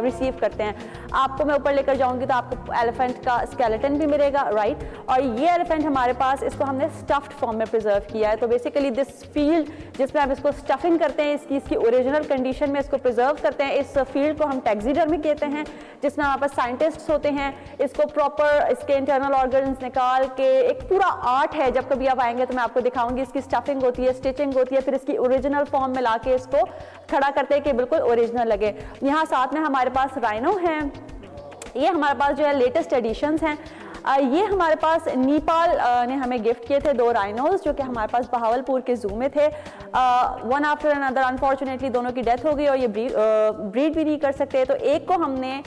रिसीव uh, करते हैं। आपको मैं ऊपर लेकर जाऊंगी तो आपको एलिफेंट का स्केलेटन भी मिलेगा, राइट। और ये एलिफेंट हमारे पास इसको हमने स्टफ्ड फॉर्म में प्रिजर्व किया है। तो बेसिकली दिस फील्ड जिसमें हम इसको स्टफिंग करते हैं, इसकी इसकी ओरिजिनल कंडीशन में इसको प्रिजर्व करते हैं, इस फील्ड को हम टैक्सीडर्मी कहते हैं, जिसमें हमारे पास साइंटिस्ट होते हैं, इसको प्रॉपर इसके इंटरनल ऑर्गन्स निकाल के, एक पूरा आर्ट है। जब कभी आप आएंगे तो मैं आपको दिखाऊंगी, इसकी स्टफिंग होती है, स्टिचिंग होती है, फिर इसकी ओरिजिनल फॉर्म में ला के इसको खड़ा करते हैं कि बिल्कुल ओरिजिनल लगे। यहाँ साथ में हमारे पास राइनो हैं, ये हमारे पास जो है लेटेस्ट एडिशंस हैं। ये हमारे पास नेपाल ने हमें गिफ्ट किए थे दो राइनोज जो कि हमारे पास बहावलपुर के जू में थे। वन आफ्टर अनदर अनफॉर्चुनेटली दोनों की डेथ हो गई और ये ब्रीड भी नहीं कर सकते, तो एक को हमने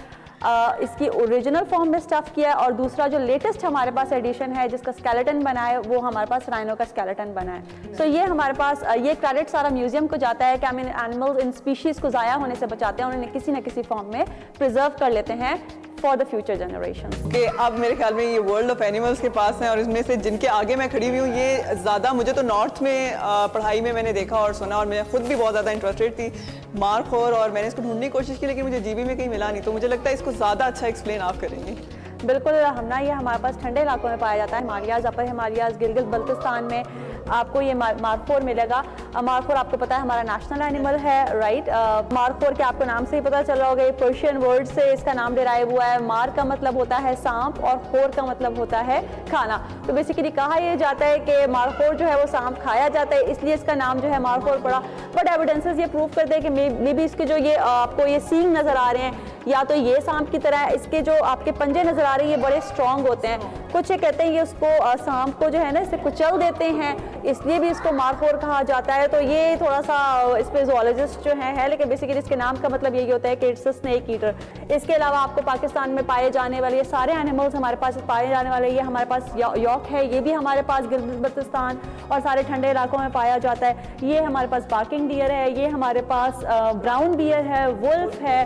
आ, इसकी ओरिजिनल फॉर्म में स्टफ़ किया और दूसरा जो लेटेस्ट हमारे पास एडिशन है जिसका स्केलेटन बना है वो हमारे पास राइनो का स्केलेटन बना है। सो so ये हमारे पास ये क्रेडिट सारा म्यूजियम को जाता है कि हम इन एनिमल्स इन स्पीशीज़ को ज़ाया होने से बचाते हैं, उन्हें किसी न किसी फॉर्म में प्रिजर्व कर लेते हैं फॉर द फ्यूचर जनरेशन। कि अब मेरे ख्याल में ये वर्ल्ड ऑफ एनिमल्स के पास हैं और इसमें से जिनके आगे मैं खड़ी हुई हूँ ये ज़्यादा मुझे तो नॉर्थ में पढ़ाई में मैंने देखा और सुना और मैं खुद भी बहुत ज़्यादा इंटरेस्टेड थी मारखोर, और मैंने इसको ढूंढने की कोशिश की लेकिन मुझे जीबी में कहीं मिला नहीं, तो मुझे लगता है इसको ज़्यादा अच्छा एक्सप्लेन आप करेंगे। बिल्कुल, हमना ये हमारे पास ठंडे इलाकों में पाया जाता है, Himalayas, upper Himalayas, Gilgit Baltistan में आपको ये मारखोर मिलेगा। मारखोर आपको पता है हमारा नेशनल एनिमल है, राइट। मारखोर के आपको नाम से ही पता चल रहा होगा, ये पर्शियन वर्ड से इसका नाम डिराइव हुआ है। मार का मतलब होता है सांप और खोर का मतलब होता है खाना। तो बेसिकली कहा यह जाता है कि मारखोर जो है वो सांप खाया जाता है, इसलिए इसका नाम जो है मारखोर पड़ा। बट एविडेंसेज ये प्रूव करते हैं कि मे बी इसके जो ये आपको ये सींग नज़र आ रहे हैं या तो ये सांप की तरह है, इसके जो आपके पंजे नज़र आ रहे हैं ये बड़े स्ट्रॉन्ग होते हैं। कुछ ये कहते हैं ये उसको सांप को जो है ना इससे कुचल देते हैं, इसलिए भी इसको मारखोर कहा जाता है। तो ये थोड़ा सा इस पर जोलॉजिस्ट जो है, है लेकिन बेसिकली इसके नाम का मतलब यही होता है कि इट्स अ स्नेक ईटर। इसके अलावा आपको पाकिस्तान में पाए जाने वाले ये सारे एनिमल्स हमारे पास पाए जाने वाले, ये हमारे पास यॉक है, ये भी हमारे पास गिलगित बल्तिस्तान और सारे ठंडे इलाकों में पाया जाता है। ये हमारे पास बार्किंग डियर है, ये हमारे पास ब्राउन डियर है, वुल्फ है,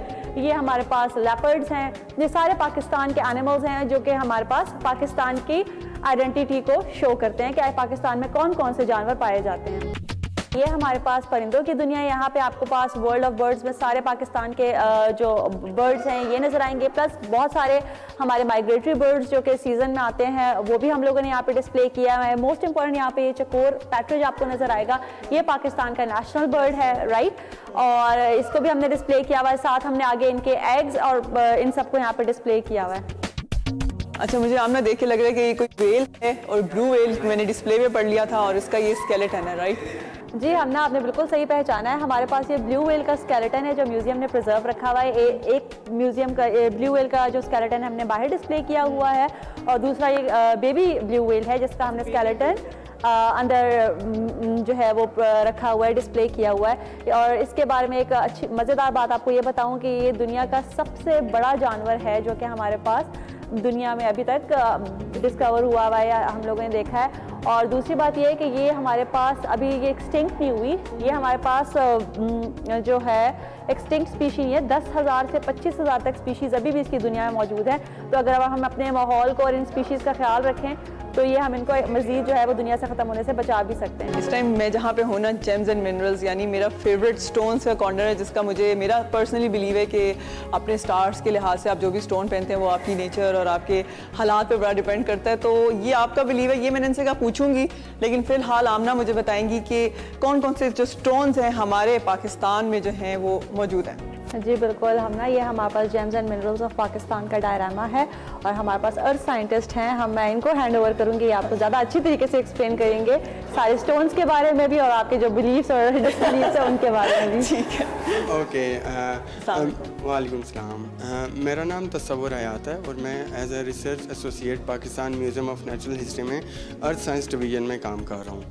ये हमारे पास लेपर्ड्स हैं। ये सारे पाकिस्तान के एनिमल्स हैं जो कि हमारे पास पाकिस्तान की आइडेंटिटी को शो करते हैं कि पाकिस्तान में कौन कौन से जानवर पाए जाते हैं। ये हमारे पास परिंदों की दुनिया, यहाँ पे आपको पास वर्ल्ड ऑफ बर्ड्स में सारे पाकिस्तान के जो बर्ड्स हैं ये नज़र आएंगे, प्लस बहुत सारे हमारे माइग्रेटरी बर्ड्स जो कि सीज़न में आते हैं वो भी हम लोगों ने यहाँ पे डिस्प्ले किया है। मोस्ट इंपॉर्टेंट यहाँ पे ये चकोर पैट्रिज आपको नज़र आएगा, ये पाकिस्तान का नेशनल बर्ड है, राइट, और इसको भी हमने डिस्प्ले किया हुआ है। साथ हमने आगे इनके एग्स और इन सबको यहाँ पर डिस्प्ले किया हुआ है। अच्छा, मुझे आमना देख के लग रहा है कि ये कोई वेल है और ब्लू वेल मैंने डिस्प्ले में पढ़ लिया था और इसका ये स्केलेटन है, राइट। जी, हमने आपने बिल्कुल सही पहचाना है, हमारे पास ये ब्लू व्हेल का स्केलेटन है जो म्यूजियम ने प्रिजर्व रखा हुआ है। ए, एक म्यूजियम का ब्लू व्हेल का जो स्केलेटन हमने बाहर डिस्प्ले किया हुआ है और दूसरा ये आ, बेबी ब्लू व्हेल है जिसका हमने स्केलेटन अंदर जो है वो रखा हुआ है, डिस्प्ले किया हुआ है। और इसके बारे में एक अच्छी मज़ेदार बात आपको ये बताऊँ कि ये दुनिया का सबसे बड़ा जानवर है जो कि हमारे पास दुनिया में अभी तक डिस्कवर हुआ हुआ है, हम लोगों ने देखा है। और दूसरी बात यह है कि ये हमारे पास अभी ये एक्सटिंक्ट नहीं हुई, ये हमारे पास जो है एक्सटिंक्ट स्पीशी है। दस हज़ार से पच्चीस हज़ार तक स्पीशीज़ अभी भी इसकी दुनिया में मौजूद है। तो अगर अब हम अपने माहौल को और इन स्पीशीज़ का ख्याल रखें तो ये हम इनको मज़ीद जो है वो दुनिया से ख़त्म होने से बचा भी सकते हैं। इस टाइम मैं जहाँ पे होना जेम्स एंड मिनरल्स यानी मेरा फेवरेट स्टोन्स का कॉर्नर है, जिसका मुझे मेरा पर्सनली बिलीव है कि अपने स्टार्स के लिहाज से आप जो भी स्टोन पहनते हैं वो आपकी नेचर और आपके हालात पे बड़ा डिपेंड करता है। तो ये आपका बिलीव है, ये मैंने इनसे कहा पूछूंगी, लेकिन फ़िलहाल आमना मुझे बताएंगी कि कौन कौन से जो स्टोन्स हैं हमारे पाकिस्तान में जो हैं वो मौजूद हैं। जी बिल्कुल, हम ना ये हमारे पास gems and minerals of Pakistan का डायरामा है और हमारे पास अर्थ साइंटिस्ट हैं। हम मैं इनको हैंड ओवर करूँगी, ये आपको ज़्यादा अच्छी तरीके से एक्सप्लेन करेंगे सारे स्टोन्स के बारे में भी और आपके जो बिलीव्स और डिसबिलीव्स हैं उनके बारे में भी। ठीक है, ओके, वालेकुम सलाम। मेरा नाम तस्वुर हयात है और मैं as a research associate Pakistan museum of natural history में अर्थ साइंस डिवीजन में काम कर रहा हूँ।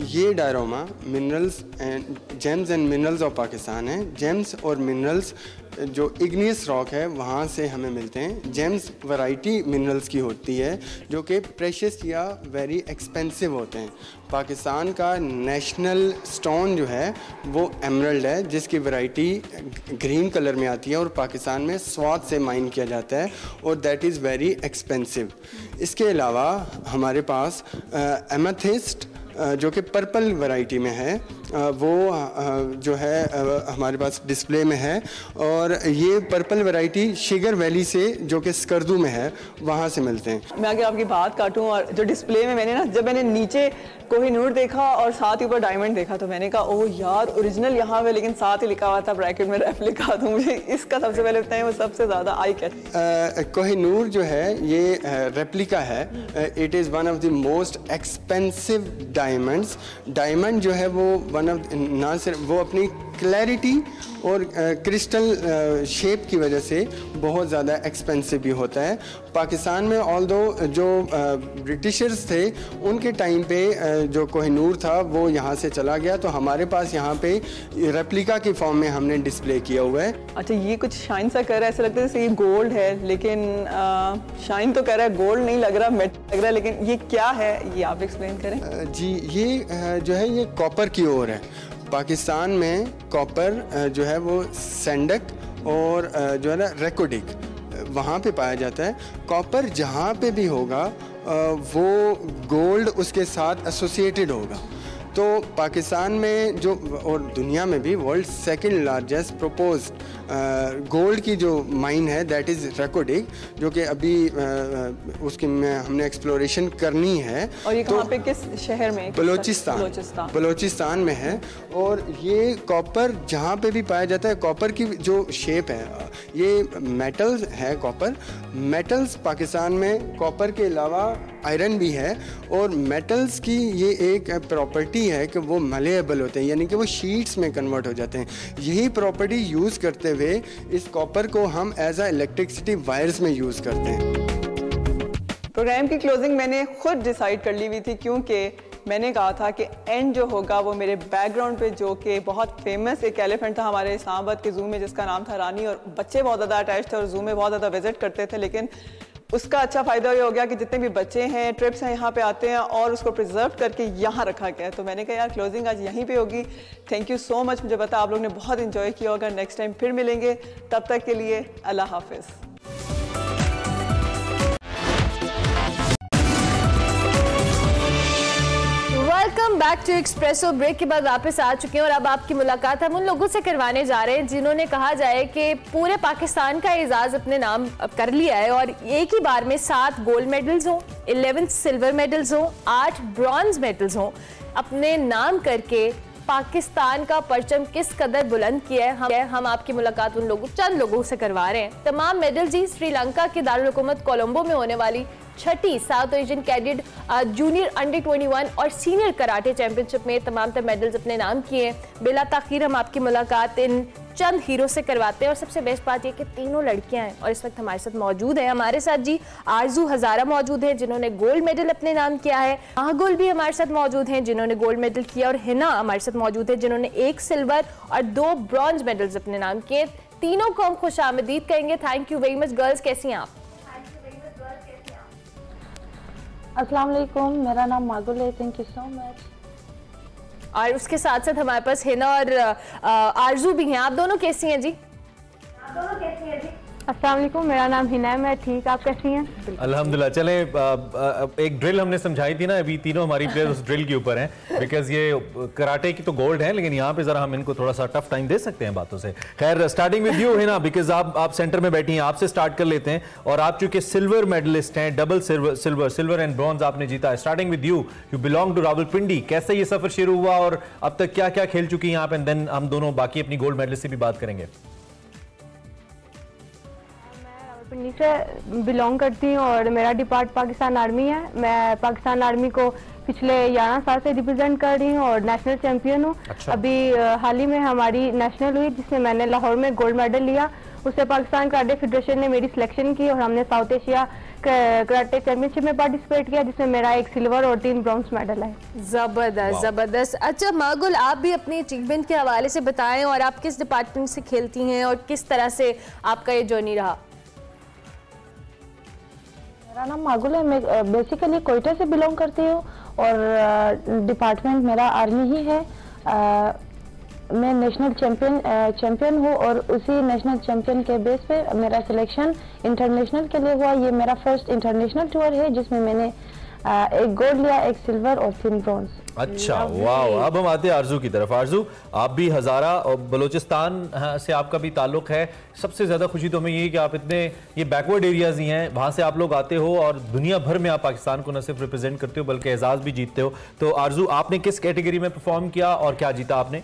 ये diorama minerals and gems and minerals of Pakistan है। जेम्स और मिनरल्स जो इग्नियस रॉक है वहाँ से हमें मिलते हैं। जेम्स वैरायटी मिनरल्स की होती है जो कि प्रेशियस या वेरी एक्सपेंसिव होते हैं। पाकिस्तान का नेशनल स्टोन जो है वो एमरल्ड है जिसकी वैरायटी ग्रीन कलर में आती है और पाकिस्तान में स्वात से माइन किया जाता है और दैट इज़ वेरी एक्सपेंसिव। इसके अलावा हमारे पास एमेथिस्ट जो कि पर्पल वैरायटी में है वो जो है हमारे पास डिस्प्ले में है और ये पर्पल वैरायटी शिगर वैली से जो कि स्कर्दू में है वहाँ से मिलते हैं। मैं अगर आपकी बात काटूँ और जो डिस्प्ले में मैंने ना जब मैंने नीचे कोहिनूर देखा और साथ ही ऊपर डायमंड देखा तो मैंने कहा ओह यार ओरिजिनल यहाँ पे, लेकिन साथ ही लिखा हुआ था ब्रैकेट में रेफ लिखा, तो मुझे इसका सबसे पहले बताएं वो सबसे ज़्यादा आई कैच। कोहिनूर जो है ये रेप्लिका है। It is one of the most expensive diamonds. Diamond जो है वो वन ऑफ ना सिर्फ वो अपनी क्लैरिटी और क्रिस्टल शेप की वजह से बहुत ज़्यादा एक्सपेंसिव भी होता है। पाकिस्तान में ऑल दो जो ब्रिटिशर्स थे उनके टाइम पे जो कोहिनूर था वो यहाँ से चला गया, तो हमारे पास यहाँ पे रेप्लिका की फॉर्म में हमने डिस्प्ले किया हुआ है। अच्छा ये कुछ शाइन सा कर रहा है, ऐसा लगता है जैसे ये गोल्ड है, लेकिन शाइन तो कर रहा है, गोल्ड नहीं लग रहा, मेटल लग रहा है, लेकिन ये क्या है ये आप एक्सप्लेन करें। जी ये जो है ये कॉपर की ओर है। पाकिस्तान में कॉपर जो है वो सेंडक और जो है ना रेकोडिक वहाँ पे पाया जाता है। कॉपर जहाँ पे भी होगा वो गोल्ड उसके साथ एसोसिएटेड होगा। तो पाकिस्तान में जो और दुनिया में भी world second largest proposed gold की जो माइन है दैट इज़ रेकोडिक जो कि अभी uh, उसकी में हमने एक्सप्लोरेशन करनी है। और ये तो कहाँ पे किस शहर में? बलोचिस्तान बलोचिस्तान में है। और ये कॉपर जहाँ पे भी पाया जाता है, कॉपर की जो शेप है ये मेटल्स है। कॉपर मेटल्स पाकिस्तान में कॉपर के अलावा आयरन भी है और मेटल्स की ये एक प्रॉपर्टी है कि वो मलेएबल होते हैं, यानी कि वो शीट्स में कन्वर्ट हो जाते हैं। यही प्रॉपर्टी यूज़ करते हुए इस कॉपर को हम एज अ इलेक्ट्रिसिटी वायर्स में यूज़ करते हैं। प्रोग्राम की क्लोजिंग मैंने खुद डिसाइड कर ली हुई थी क्योंकि मैंने कहा था कि एंड जो होगा वो मेरे बैकग्राउंड पे जो कि बहुत फेमस एक एलिफेंट था हमारे इस्लामाबाद के जू में जिसका नाम था रानी, और बच्चे बहुत ज़्यादा अटैच थे और जू में बहुत ज़्यादा विजिट करते थे। लेकिन उसका अच्छा फ़ायदा ये हो गया कि जितने भी बच्चे हैं ट्रिप्स हैं यहाँ पे आते हैं और उसको प्रिजर्व करके यहाँ रखा गया है। तो मैंने कहा यार क्लोजिंग आज यहीं पे होगी। थैंक यू सो मच, मुझे पता आप लोग ने बहुत इन्जॉय किया होगा। नेक्स्ट टाइम फिर मिलेंगे, तब तक के लिए अल्लाह हाफिज़। Welcome back to Expresso. Break के बाद वापस आ चुके हैं और अब आपकी मुलाकात हम उन लोगों से करवाने जा रहे हैं जिन्होंने कहा जाए कि पूरे पाकिस्तान का एजाज अपने नाम कर लिया है और एक ही बार में सात गोल्ड मेडल्स हों, इलेवन सिल्वर मेडल्स हों, आठ ब्रॉन्ज मेडल्स हों, अपने नाम करके पाकिस्तान का परचम किस कदर बुलंद किया है। हम, हम आपकी मुलाकात उन लोगों चंद लोगों से करवा रहे हैं। तमाम मेडल जी श्रीलंका के दारुल हुकूमत कोलंबो में होने वाली छठी South Asian cadet junior under इक्कीस और सीनियर कराटे चैंपियनशिप में तमाम तर मेडल्स अपने नाम किए हैं। बिला ताखीर हम आपकी मुलाकात इन चंद हीरो से करवाते हैं और सबसे बेस्ट बात यह कि तीनों लड़कियां हैं और इस वक्त हमारे साथ मौजूद हैं। हमारे साथ जी आरजू हजारा मौजूद हैं जिन्होंने गोल्ड मेडल अपने नाम किया है, मागुल भी हमारे साथ मौजूद हैं जिन्होंने गोल्ड मेडल किया, और हिना हमारे साथ मौजूद है जिन्होंने एक सिल्वर और दो ब्रॉन्ज मेडल्स अपने नाम किए। तीनों को हम खुश आमदीद कहेंगे। Thank you very much girls, कैसी हैं आप? अस्सलाम वालेकुम, मेरा नाम मागुल है। Thank you so much. और उसके साथ साथ हमारे पास हिना और आरजू भी हैं। आप दोनों कैसी हैं जी? आप दोनों कैसी हैं जी? अस्सलाम वालेकुम, मेरा नाम हिना है, मैं ठीक। आप कैसी हैं? अल्हम्दुलिल्लाह। चले एक ड्रिल हमने समझाई थी ना, अभी तीनों हमारी प्लेयर उस ड्रिल के ऊपर हैं बिकॉज ये कराटे की तो गोल्ड है लेकिन यहाँ पे जरा हम इनको थोड़ा सा टफ टाइम दे सकते हैं बातों से। खैर starting with you Hina because आप आप सेंटर में बैठी हैं, आपसे स्टार्ट कर लेते हैं और आप चूंकि सिल्वर मेडलिस्ट हैं, double silver silver silver and bronze आपने जीता है। Starting with you, you belong to Rawalpindi, कैसे ये सफर शुरू हुआ और अब तक क्या क्या खेल चुकी हैं आप, एंड देन हम दोनों बाकी अपनी गोल्ड मेडलिस्ट से भी बात करेंगे। पिंडी से बिलोंग करती हूँ और मेरा डिपार्ट पाकिस्तान आर्मी है। मैं पाकिस्तान आर्मी को पिछले ग्यारह साल से रिप्रेजेंट कर रही हूँ और नेशनल चैंपियन हूँ। अच्छा। अभी हाल ही में हमारी नेशनल हुई जिसमें मैंने लाहौर में गोल्ड मेडल लिया। उससे पाकिस्तान कराटे फेडरेशन ने मेरी सिलेक्शन की और हमने साउथ एशिया कराटे चैंपियनशिप में पार्टिसिपेट किया जिसमें मेरा एक सिल्वर और तीन ब्रॉन्ज मेडल है। जबरदस्त जबरदस्त। अच्छा मागुल, आप भी अपनी अचीवमेंट के हवाले से बताएं और आप किस डिपार्टमेंट से खेलती हैं और किस तरह से आपका ये जर्नी रहा। मेरा नाम मागुल है, मैं बेसिकली कोयटा से बिलोंग करती हूँ और डिपार्टमेंट मेरा आर्मी ही है। आ, मैं नेशनल चैंपियन चैंपियन हूँ और उसी नेशनल चैंपियन के बेस पे मेरा सिलेक्शन इंटरनेशनल के लिए हुआ। ये मेरा फर्स्ट इंटरनेशनल टूर है जिसमें मैंने आ, एक गोल्ड लिया, एक सिल्वर और तीन ब्रॉन्ज। अच्छा वाह। अब हम आते हैं आरजू की तरफ। आरजू, आप भी हज़ारा और बलोचिस्तान से आपका भी ताल्लुक है। सबसे ज़्यादा खुशी तो हमें ये है कि आप इतने ये बैकवर्ड एरियाज़ ही हैं, वहाँ से आप लोग आते हो और दुनिया भर में आप पाकिस्तान को न सिर्फ रिप्रेजेंट करते हो बल्कि एजाज़ भी जीतते हो। तो आरजू, आपने किस कैटेगरी में परफॉर्म किया और क्या जीता आपने?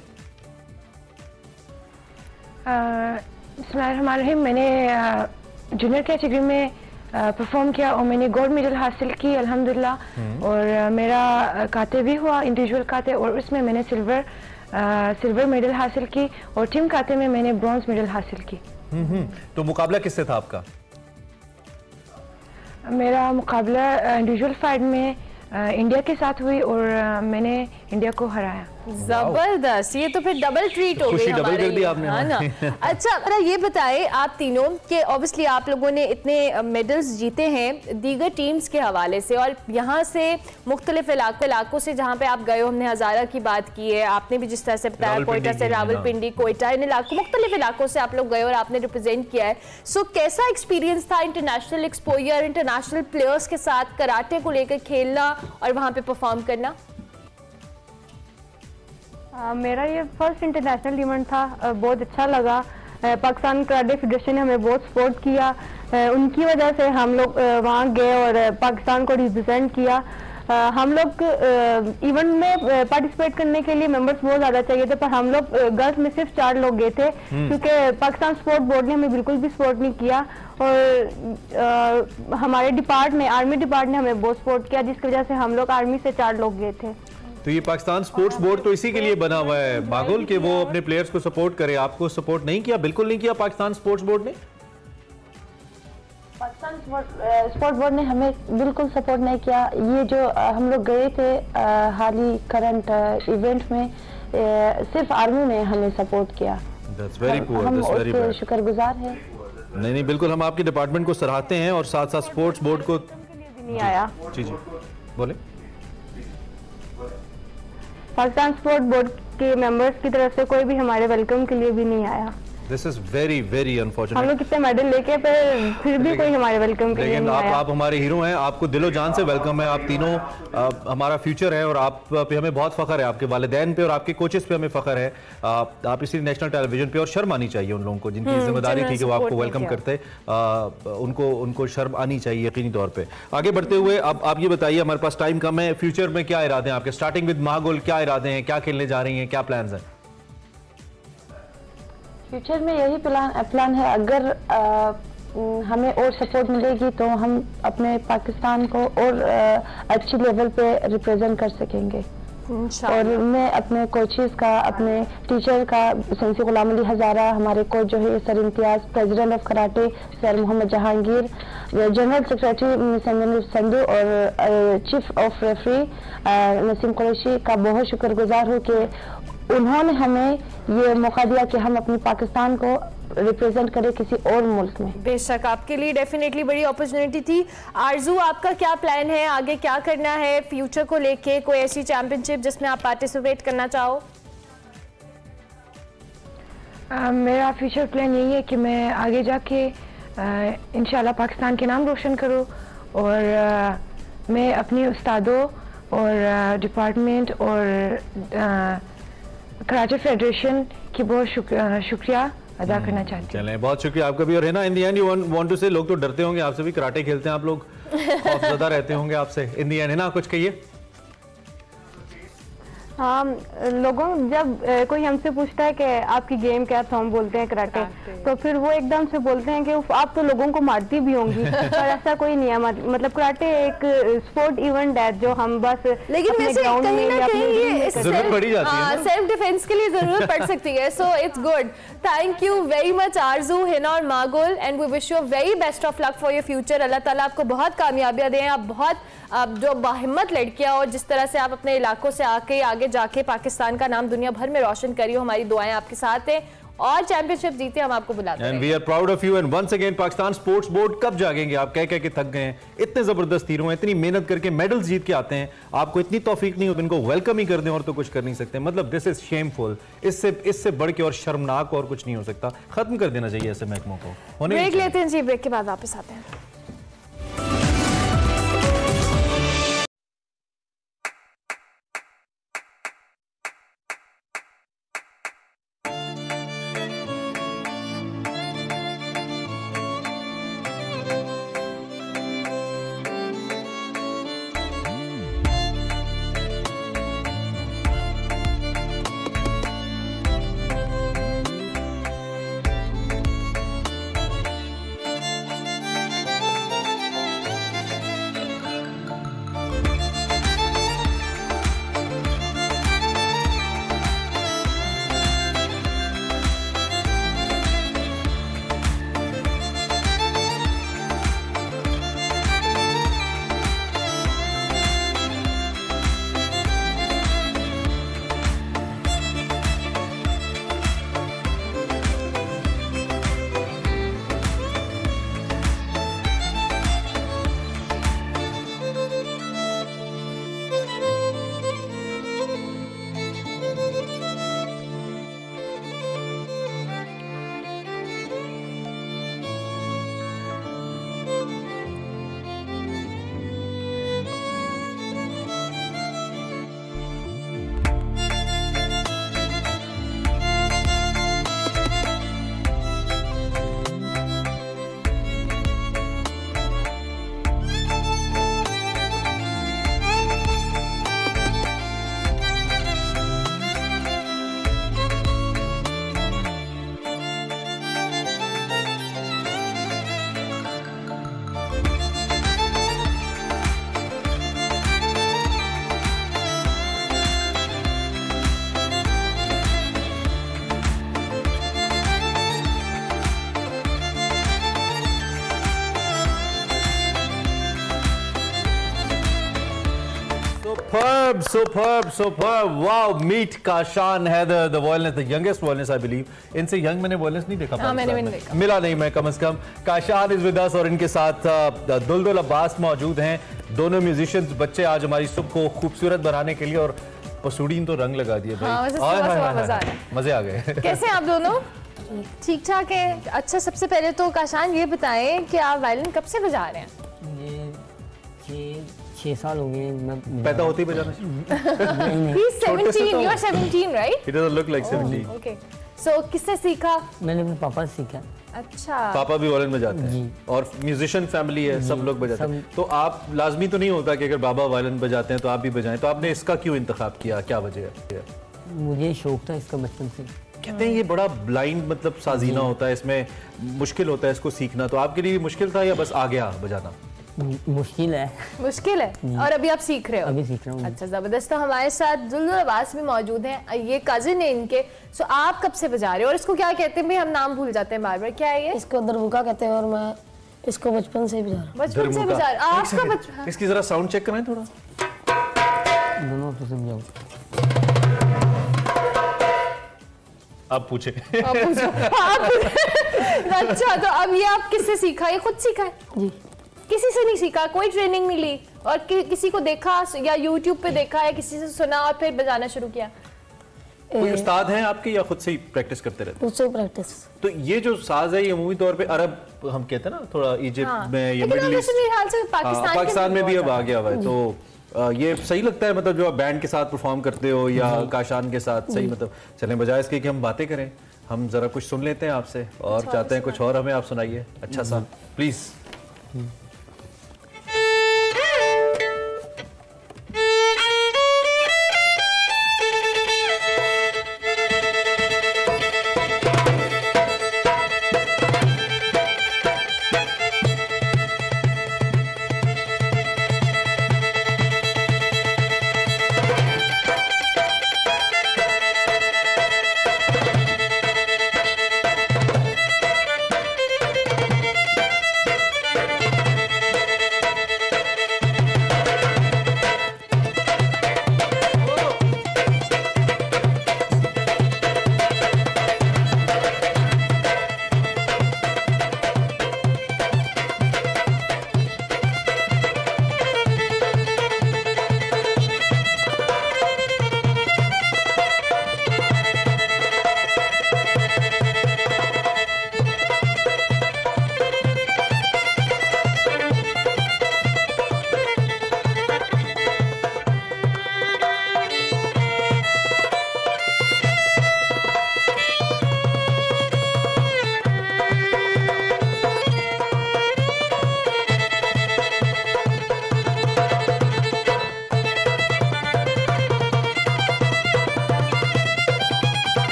बिस्मिल्लाहिर्रहमानिर्रहीम, मैंने जूनियर कैटेगरी में परफॉर्म किया और मैंने गोल्ड मेडल हासिल की अल्हम्दुलिल्लाह। और मेरा काते भी हुआ इंडिविजुअल काते और उसमें मैंने सिल्वर सिल्वर मेडल हासिल की और टीम काते में मैंने ब्रॉन्ज मेडल हासिल की। तो मुकाबला किससे था आपका? मेरा मुकाबला इंडिविजुअल फाइट में इंडिया के साथ हुई और मैंने इंडिया को हराया। जबरदस्त, ये तो फिर डबल ट्रीट हो गई हमारे लिए, कर दिया आपने हाँ ना। अच्छा अरे ये बताए आप तीनों के ऑब्वियसली आप लोगों ने इतने मेडल्स जीते हैं दीगर टीम्स के हवाले से और यहाँ से मुख्तलिफ इलाकों इलाकों से जहाँ पे आप गए हो, हमने हज़ारा की बात की है, आपने भी जिस तरह से बताया कोयटा से रावलपिंडी कोयटा, इन इलाकों मुख्तलिफ इलाकों से आप लोग गए और आपने रिप्रेजेंट किया है। सो कैसा एक्सपीरियंस था इंटरनेशनल एक्सपोजर, इंटरनेशनल प्लेयर्स के साथ कराटे को लेकर खेलना और वहाँ पे परफॉर्म करना? Uh, मेरा ये फर्स्ट इंटरनेशनल इवेंट था। uh, बहुत अच्छा लगा। uh, पाकिस्तान कराटे फेडरेशन ने हमें बहुत सपोर्ट किया। uh, उनकी वजह से हम लोग uh, वहाँ गए और uh, पाकिस्तान को रिप्रेजेंट किया। uh, हम लोग uh, इवेंट में uh, पार्टिसिपेट करने के लिए मेंबर्स बहुत ज़्यादा चाहिए थे पर हम लोग uh, गर्ल्स में सिर्फ चार लोग गए थे क्योंकि पाकिस्तान स्पोर्ट बोर्ड ने हमें बिल्कुल भी सपोर्ट नहीं किया और uh, हमारे डिपार्ट में आर्मी डिपार्ट ने हमें बहुत सपोर्ट किया जिसकी वजह से हम लोग आर्मी से चार लोग गए थे। तो ये पाकिस्तान स्पोर्ट्स बोर्ड तो इसी के लिए बना हुआ है मागुल के वो अपने प्लेयर्स को सपोर्ट करे। आपको सपोर्ट नहीं किया? बिल्कुल नहीं किया पाकिस्तान स्पोर्ट्स बोर्ड ने। पाकिस्तान स्पोर्ट्स बोर्ड ने हमें बिल्कुल सपोर्ट नहीं किया। ये जो हम लोग गए थे हाल ही करंट इवेंट में सिर्फ आर्मी ने हमें सपोर्ट किया। That's very poor, हम that's very bad. शुक्रगुजार हैं। नहीं नहीं बिल्कुल, हम आपके डिपार्टमेंट को सराहते हैं और साथ साथ स्पोर्ट्स बोर्ड को नहीं आया। जी जी बोले। पाकिस्तान स्पोर्ट बोर्ड के मेंबर्स की तरफ से कोई भी हमारे वेलकम के लिए भी नहीं आया। This is very very unfortunate. हम लोग कितने मेडल लेके पर फिर भी कोई हमारे वेलकम के लिए नहीं आया। आप हमारे हीरो हैं, आपको दिलो जान से वेलकम है। आप तीनों आप, हमारा फ्यूचर है और आप पे हमें बहुत फख्र है, आपके वालिदैन पे और आपके कोचेस पे हमें फख्र है। आप, आप इसी नेशनल टेलीविजन पे और शर्म आनी चाहिए उन लोगों को जिनकी जिम्मेदारी थी कि वो आपको वेलकम करते, उनको उनको शर्म आनी चाहिए यकीनी तौर पर। आगे बढ़ते हुए अब आप ये बताइए, हमारे पास टाइम कम है, फ्यूचर में क्या इरादे हैं आपके? स्टार्टिंग विद मागुल, क्या इरादे हैं, क्या खेलने जा रही हैं, क्या प्लान्स हैं? फ्यूचर में यही प्लान प्लान है, अगर आ, हमें और सपोर्ट मिलेगी तो हम अपने पाकिस्तान को और आ, अच्छी लेवल पे रिप्रेजेंट कर सकेंगे। और मैं अपने कोचेस का, अपने टीचर का, सेंसी गुलाम अली हज़ारा हमारे कोच जो है sir Imtiaz, president of karate sir Mohammad Jahangir, general secretary Sandhu और chief of referee Naseem Qureshi का बहुत शुक्रगुजार हूँ कि उन्होंने हमें ये मौका दिया कि हम अपने पाकिस्तान को रिप्रेजेंट करें किसी और मुल्क में। बेशक आपके लिए डेफिनेटली बड़ी अपॉर्चुनिटी थी। आरजू, आपका क्या प्लान है, आगे क्या करना है फ्यूचर को लेके? कोई ऐसी चैंपियनशिप जिसमें आप पार्टिसिपेट करना चाहो? आ, मेरा फ्यूचर प्लान यही है कि मैं आगे जाके इंशाल्लाह पाकिस्तान के नाम रोशन करूँ और आ, मैं अपने उस्तादों और डिपार्टमेंट और आ, कराटे फेडरेशन की बहुत शुक्र, शुक्रिया अदा करना चाहती हूँ। चलें, बहुत शुक्रिया आपका भी। और है ना, in the end you want to say, लोग तो डरते होंगे आपसे, भी कराटे खेलते हैं आप लोग, खौफजदा रहते होंगे आपसे, इन दी एंड है ना कुछ कहिए। हाँ, लोगों जब कोई हमसे पूछता है कि आपकी गेम क्या, तो हम बोलते हैं कराटे, तो फिर वो एकदम से बोलते हैं कि आप तो लोगों को मारती भी होंगी। पर ऐसा कोई नहीं है, मतलब कराटे एक स्पोर्ट इवेंट है जो हम बस लेकिन वैसे कहीं ना कहीं ये सेल्फ डिफेंस के लिए जरूरत पड़ सकती है। So it's good. Thank you very much Arzoo, Hina और Magul, and we wish you very best of luck for your future. अल्लाह ताला आपको बहुत कामयाबियाँ दें। आप बहुत आप जो बाहिम्मत लड़कियाँ और जिस तरह से आप अपने इलाकों से आके आगे जाके पाकिस्तान का नाम दुनिया भर में रोशन करियो, हमारी दुआएं आपके साथ हैं। और चैंपियनशिप जीते हम आपको बुलाते हैं। And we are proud of you. And once again Pakistan sports board कब जागेंगे? आप कह कह के थक गए हैं, इतने जबरदस्त तीरों हैं, इतनी मेहनत करके मेडल्स जीत के आते हैं, आपको इतनी तौफीक नहीं होती, इनको वेलकम ही कर दें और तो कुछ कर नहीं सकते। मतलब दिस इज शेमफुल, इससे इससे बढ़ के और शर्मनाक और कुछ नहीं हो सकता। खत्म कर देना चाहिए ऐसे महकमों को। ब्रेक लेते हैं जी, ब्रेक के बाद वापस आते हैं। Superb, superb. Wow, meet Kashan Heather, the violinist, the youngest violinist I believe. इनसे यंग मैंने violinist नहीं देखा, हाँ, मैंने भी नहीं देखा, मिला नहीं मैं कम से कम। Kashan is with us और इनके साथ दुलदुल अब्बास मौजूद हैं। दोनों म्यूजिशियंस बच्चे आज हमारी सुबह को खूबसूरत बनाने के लिए, और पसूड़ीन तो रंग लगा दिए भाई, मजे आ गए। कैसे आप दोनों? ठीक ठाक है। अच्छा, सबसे पहले तो Kashan ये बताएं कि आप वायलिन कब से बजा रहे हैं? छह साल हो गए मैं पैदा होते ही बजाना शुरू। सो किससे सीखा? मैंने अपने पापा से सीखा। अच्छा, पापा भी वायलिन बजाते हैं और म्यूजिशियन फैमिली है, सब लोग बजाते हैं। तो आप लाजमी तो नहीं होता कि अगर बाबा वायलिन बजाते हैं तो आप भी बजाएं, तो आपने इसका क्यों इंतखाब किया, क्या वजह है? मुझे शौक था इसका बचपन से। कहते हैं ये बड़ा ब्लाइंड मतलब साजीना होता है, इसमें मुश्किल होता है इसको सीखना, तो आपके लिए मुश्किल था या बस आ गया बजाना? मुश्किल है, मुश्किल है। और अभी आप सीख रहे हो? अभी सीख रहा हूँ। अच्छा, जबरदस्त। तो हमारे साथ दुलदुल अब्बास भी मौजूद हैं, ये कजिन है इनके। सो आप कब से बजा रहे हो और इसको क्या कहते हैं? भाई हम नाम भूल जाते हैं बार बार, क्या है ये? इसको दरबुका कहते हैं और मैं इसको बचपन से बजा रहा हूँ। बचपन से बजा रहा हूँ आपका बचपन? इसकी जरा साउंड चेक कराएं थोड़ा। आप पूछे आप पूछो अच्छा, तो अब ये आप किससे सीखा? ये खुद सीखा है, किसी से नहीं सीखा, कोई ट्रेनिंग नहीं ली, और कि, किसी को देखा या यूट्यूब पे देखा या किसी से सुना और फिर बजाना शुरू किया? कोई उस्ताद हैं आपके या खुद से ही प्रैक्टिस करते रहते? खुद से प्रैक्टिस। तो ये जो साज है ये अमूमी तौर पे अरब हम कहते हैं ना, थोड़ा इजिप्ट हाँ। में या मिडिल ईस्ट, पाकिस्तान में भी अब आ गया हुआ है। तो ये सही लगता है मतलब जो आप बैंड के साथ परफॉर्म करते हो या Kashan के साथ, सही मतलब चलें बजाय इसके कि हम बातें करें, हम जरा कुछ सुन लेते हैं आपसे और चाहते हैं कुछ और हमें आप सुनाइए अच्छा सा प्लीज।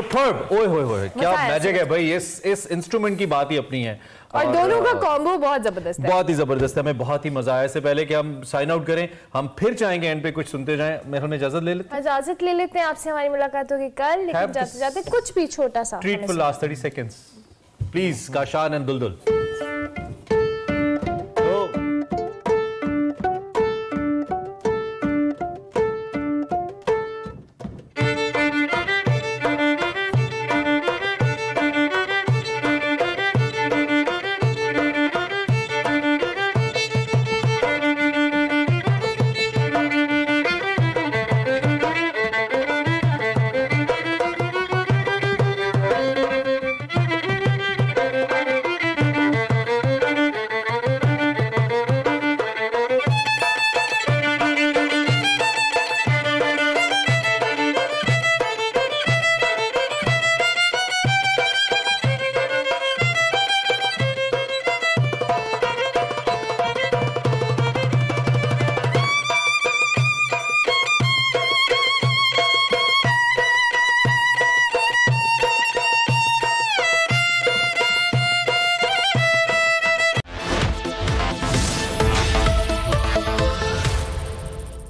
सुपर्ब, ओए होए होए क्या मैजिक है भाई, इस इस इंस्ट्रूमेंट की बात ही अपनी है और, और दोनों का कॉम्बो बहुत जबरदस्त है, बहुत ही जबरदस्त है, हमें बहुत ही मजा आया। इससे पहले कि हम साइन आउट करें, हम फिर चाहेंगे एंड पे कुछ सुनते जाएं, मेरे हमें इजाजत ले लेते हैं, इजाजत ले लेते हैं। आपसे हमारी मुलाकात होगी कल, लेकिन जाते जाते कुछ भी छोटा सा treat for last thirty seconds please, Kashan and Duldul.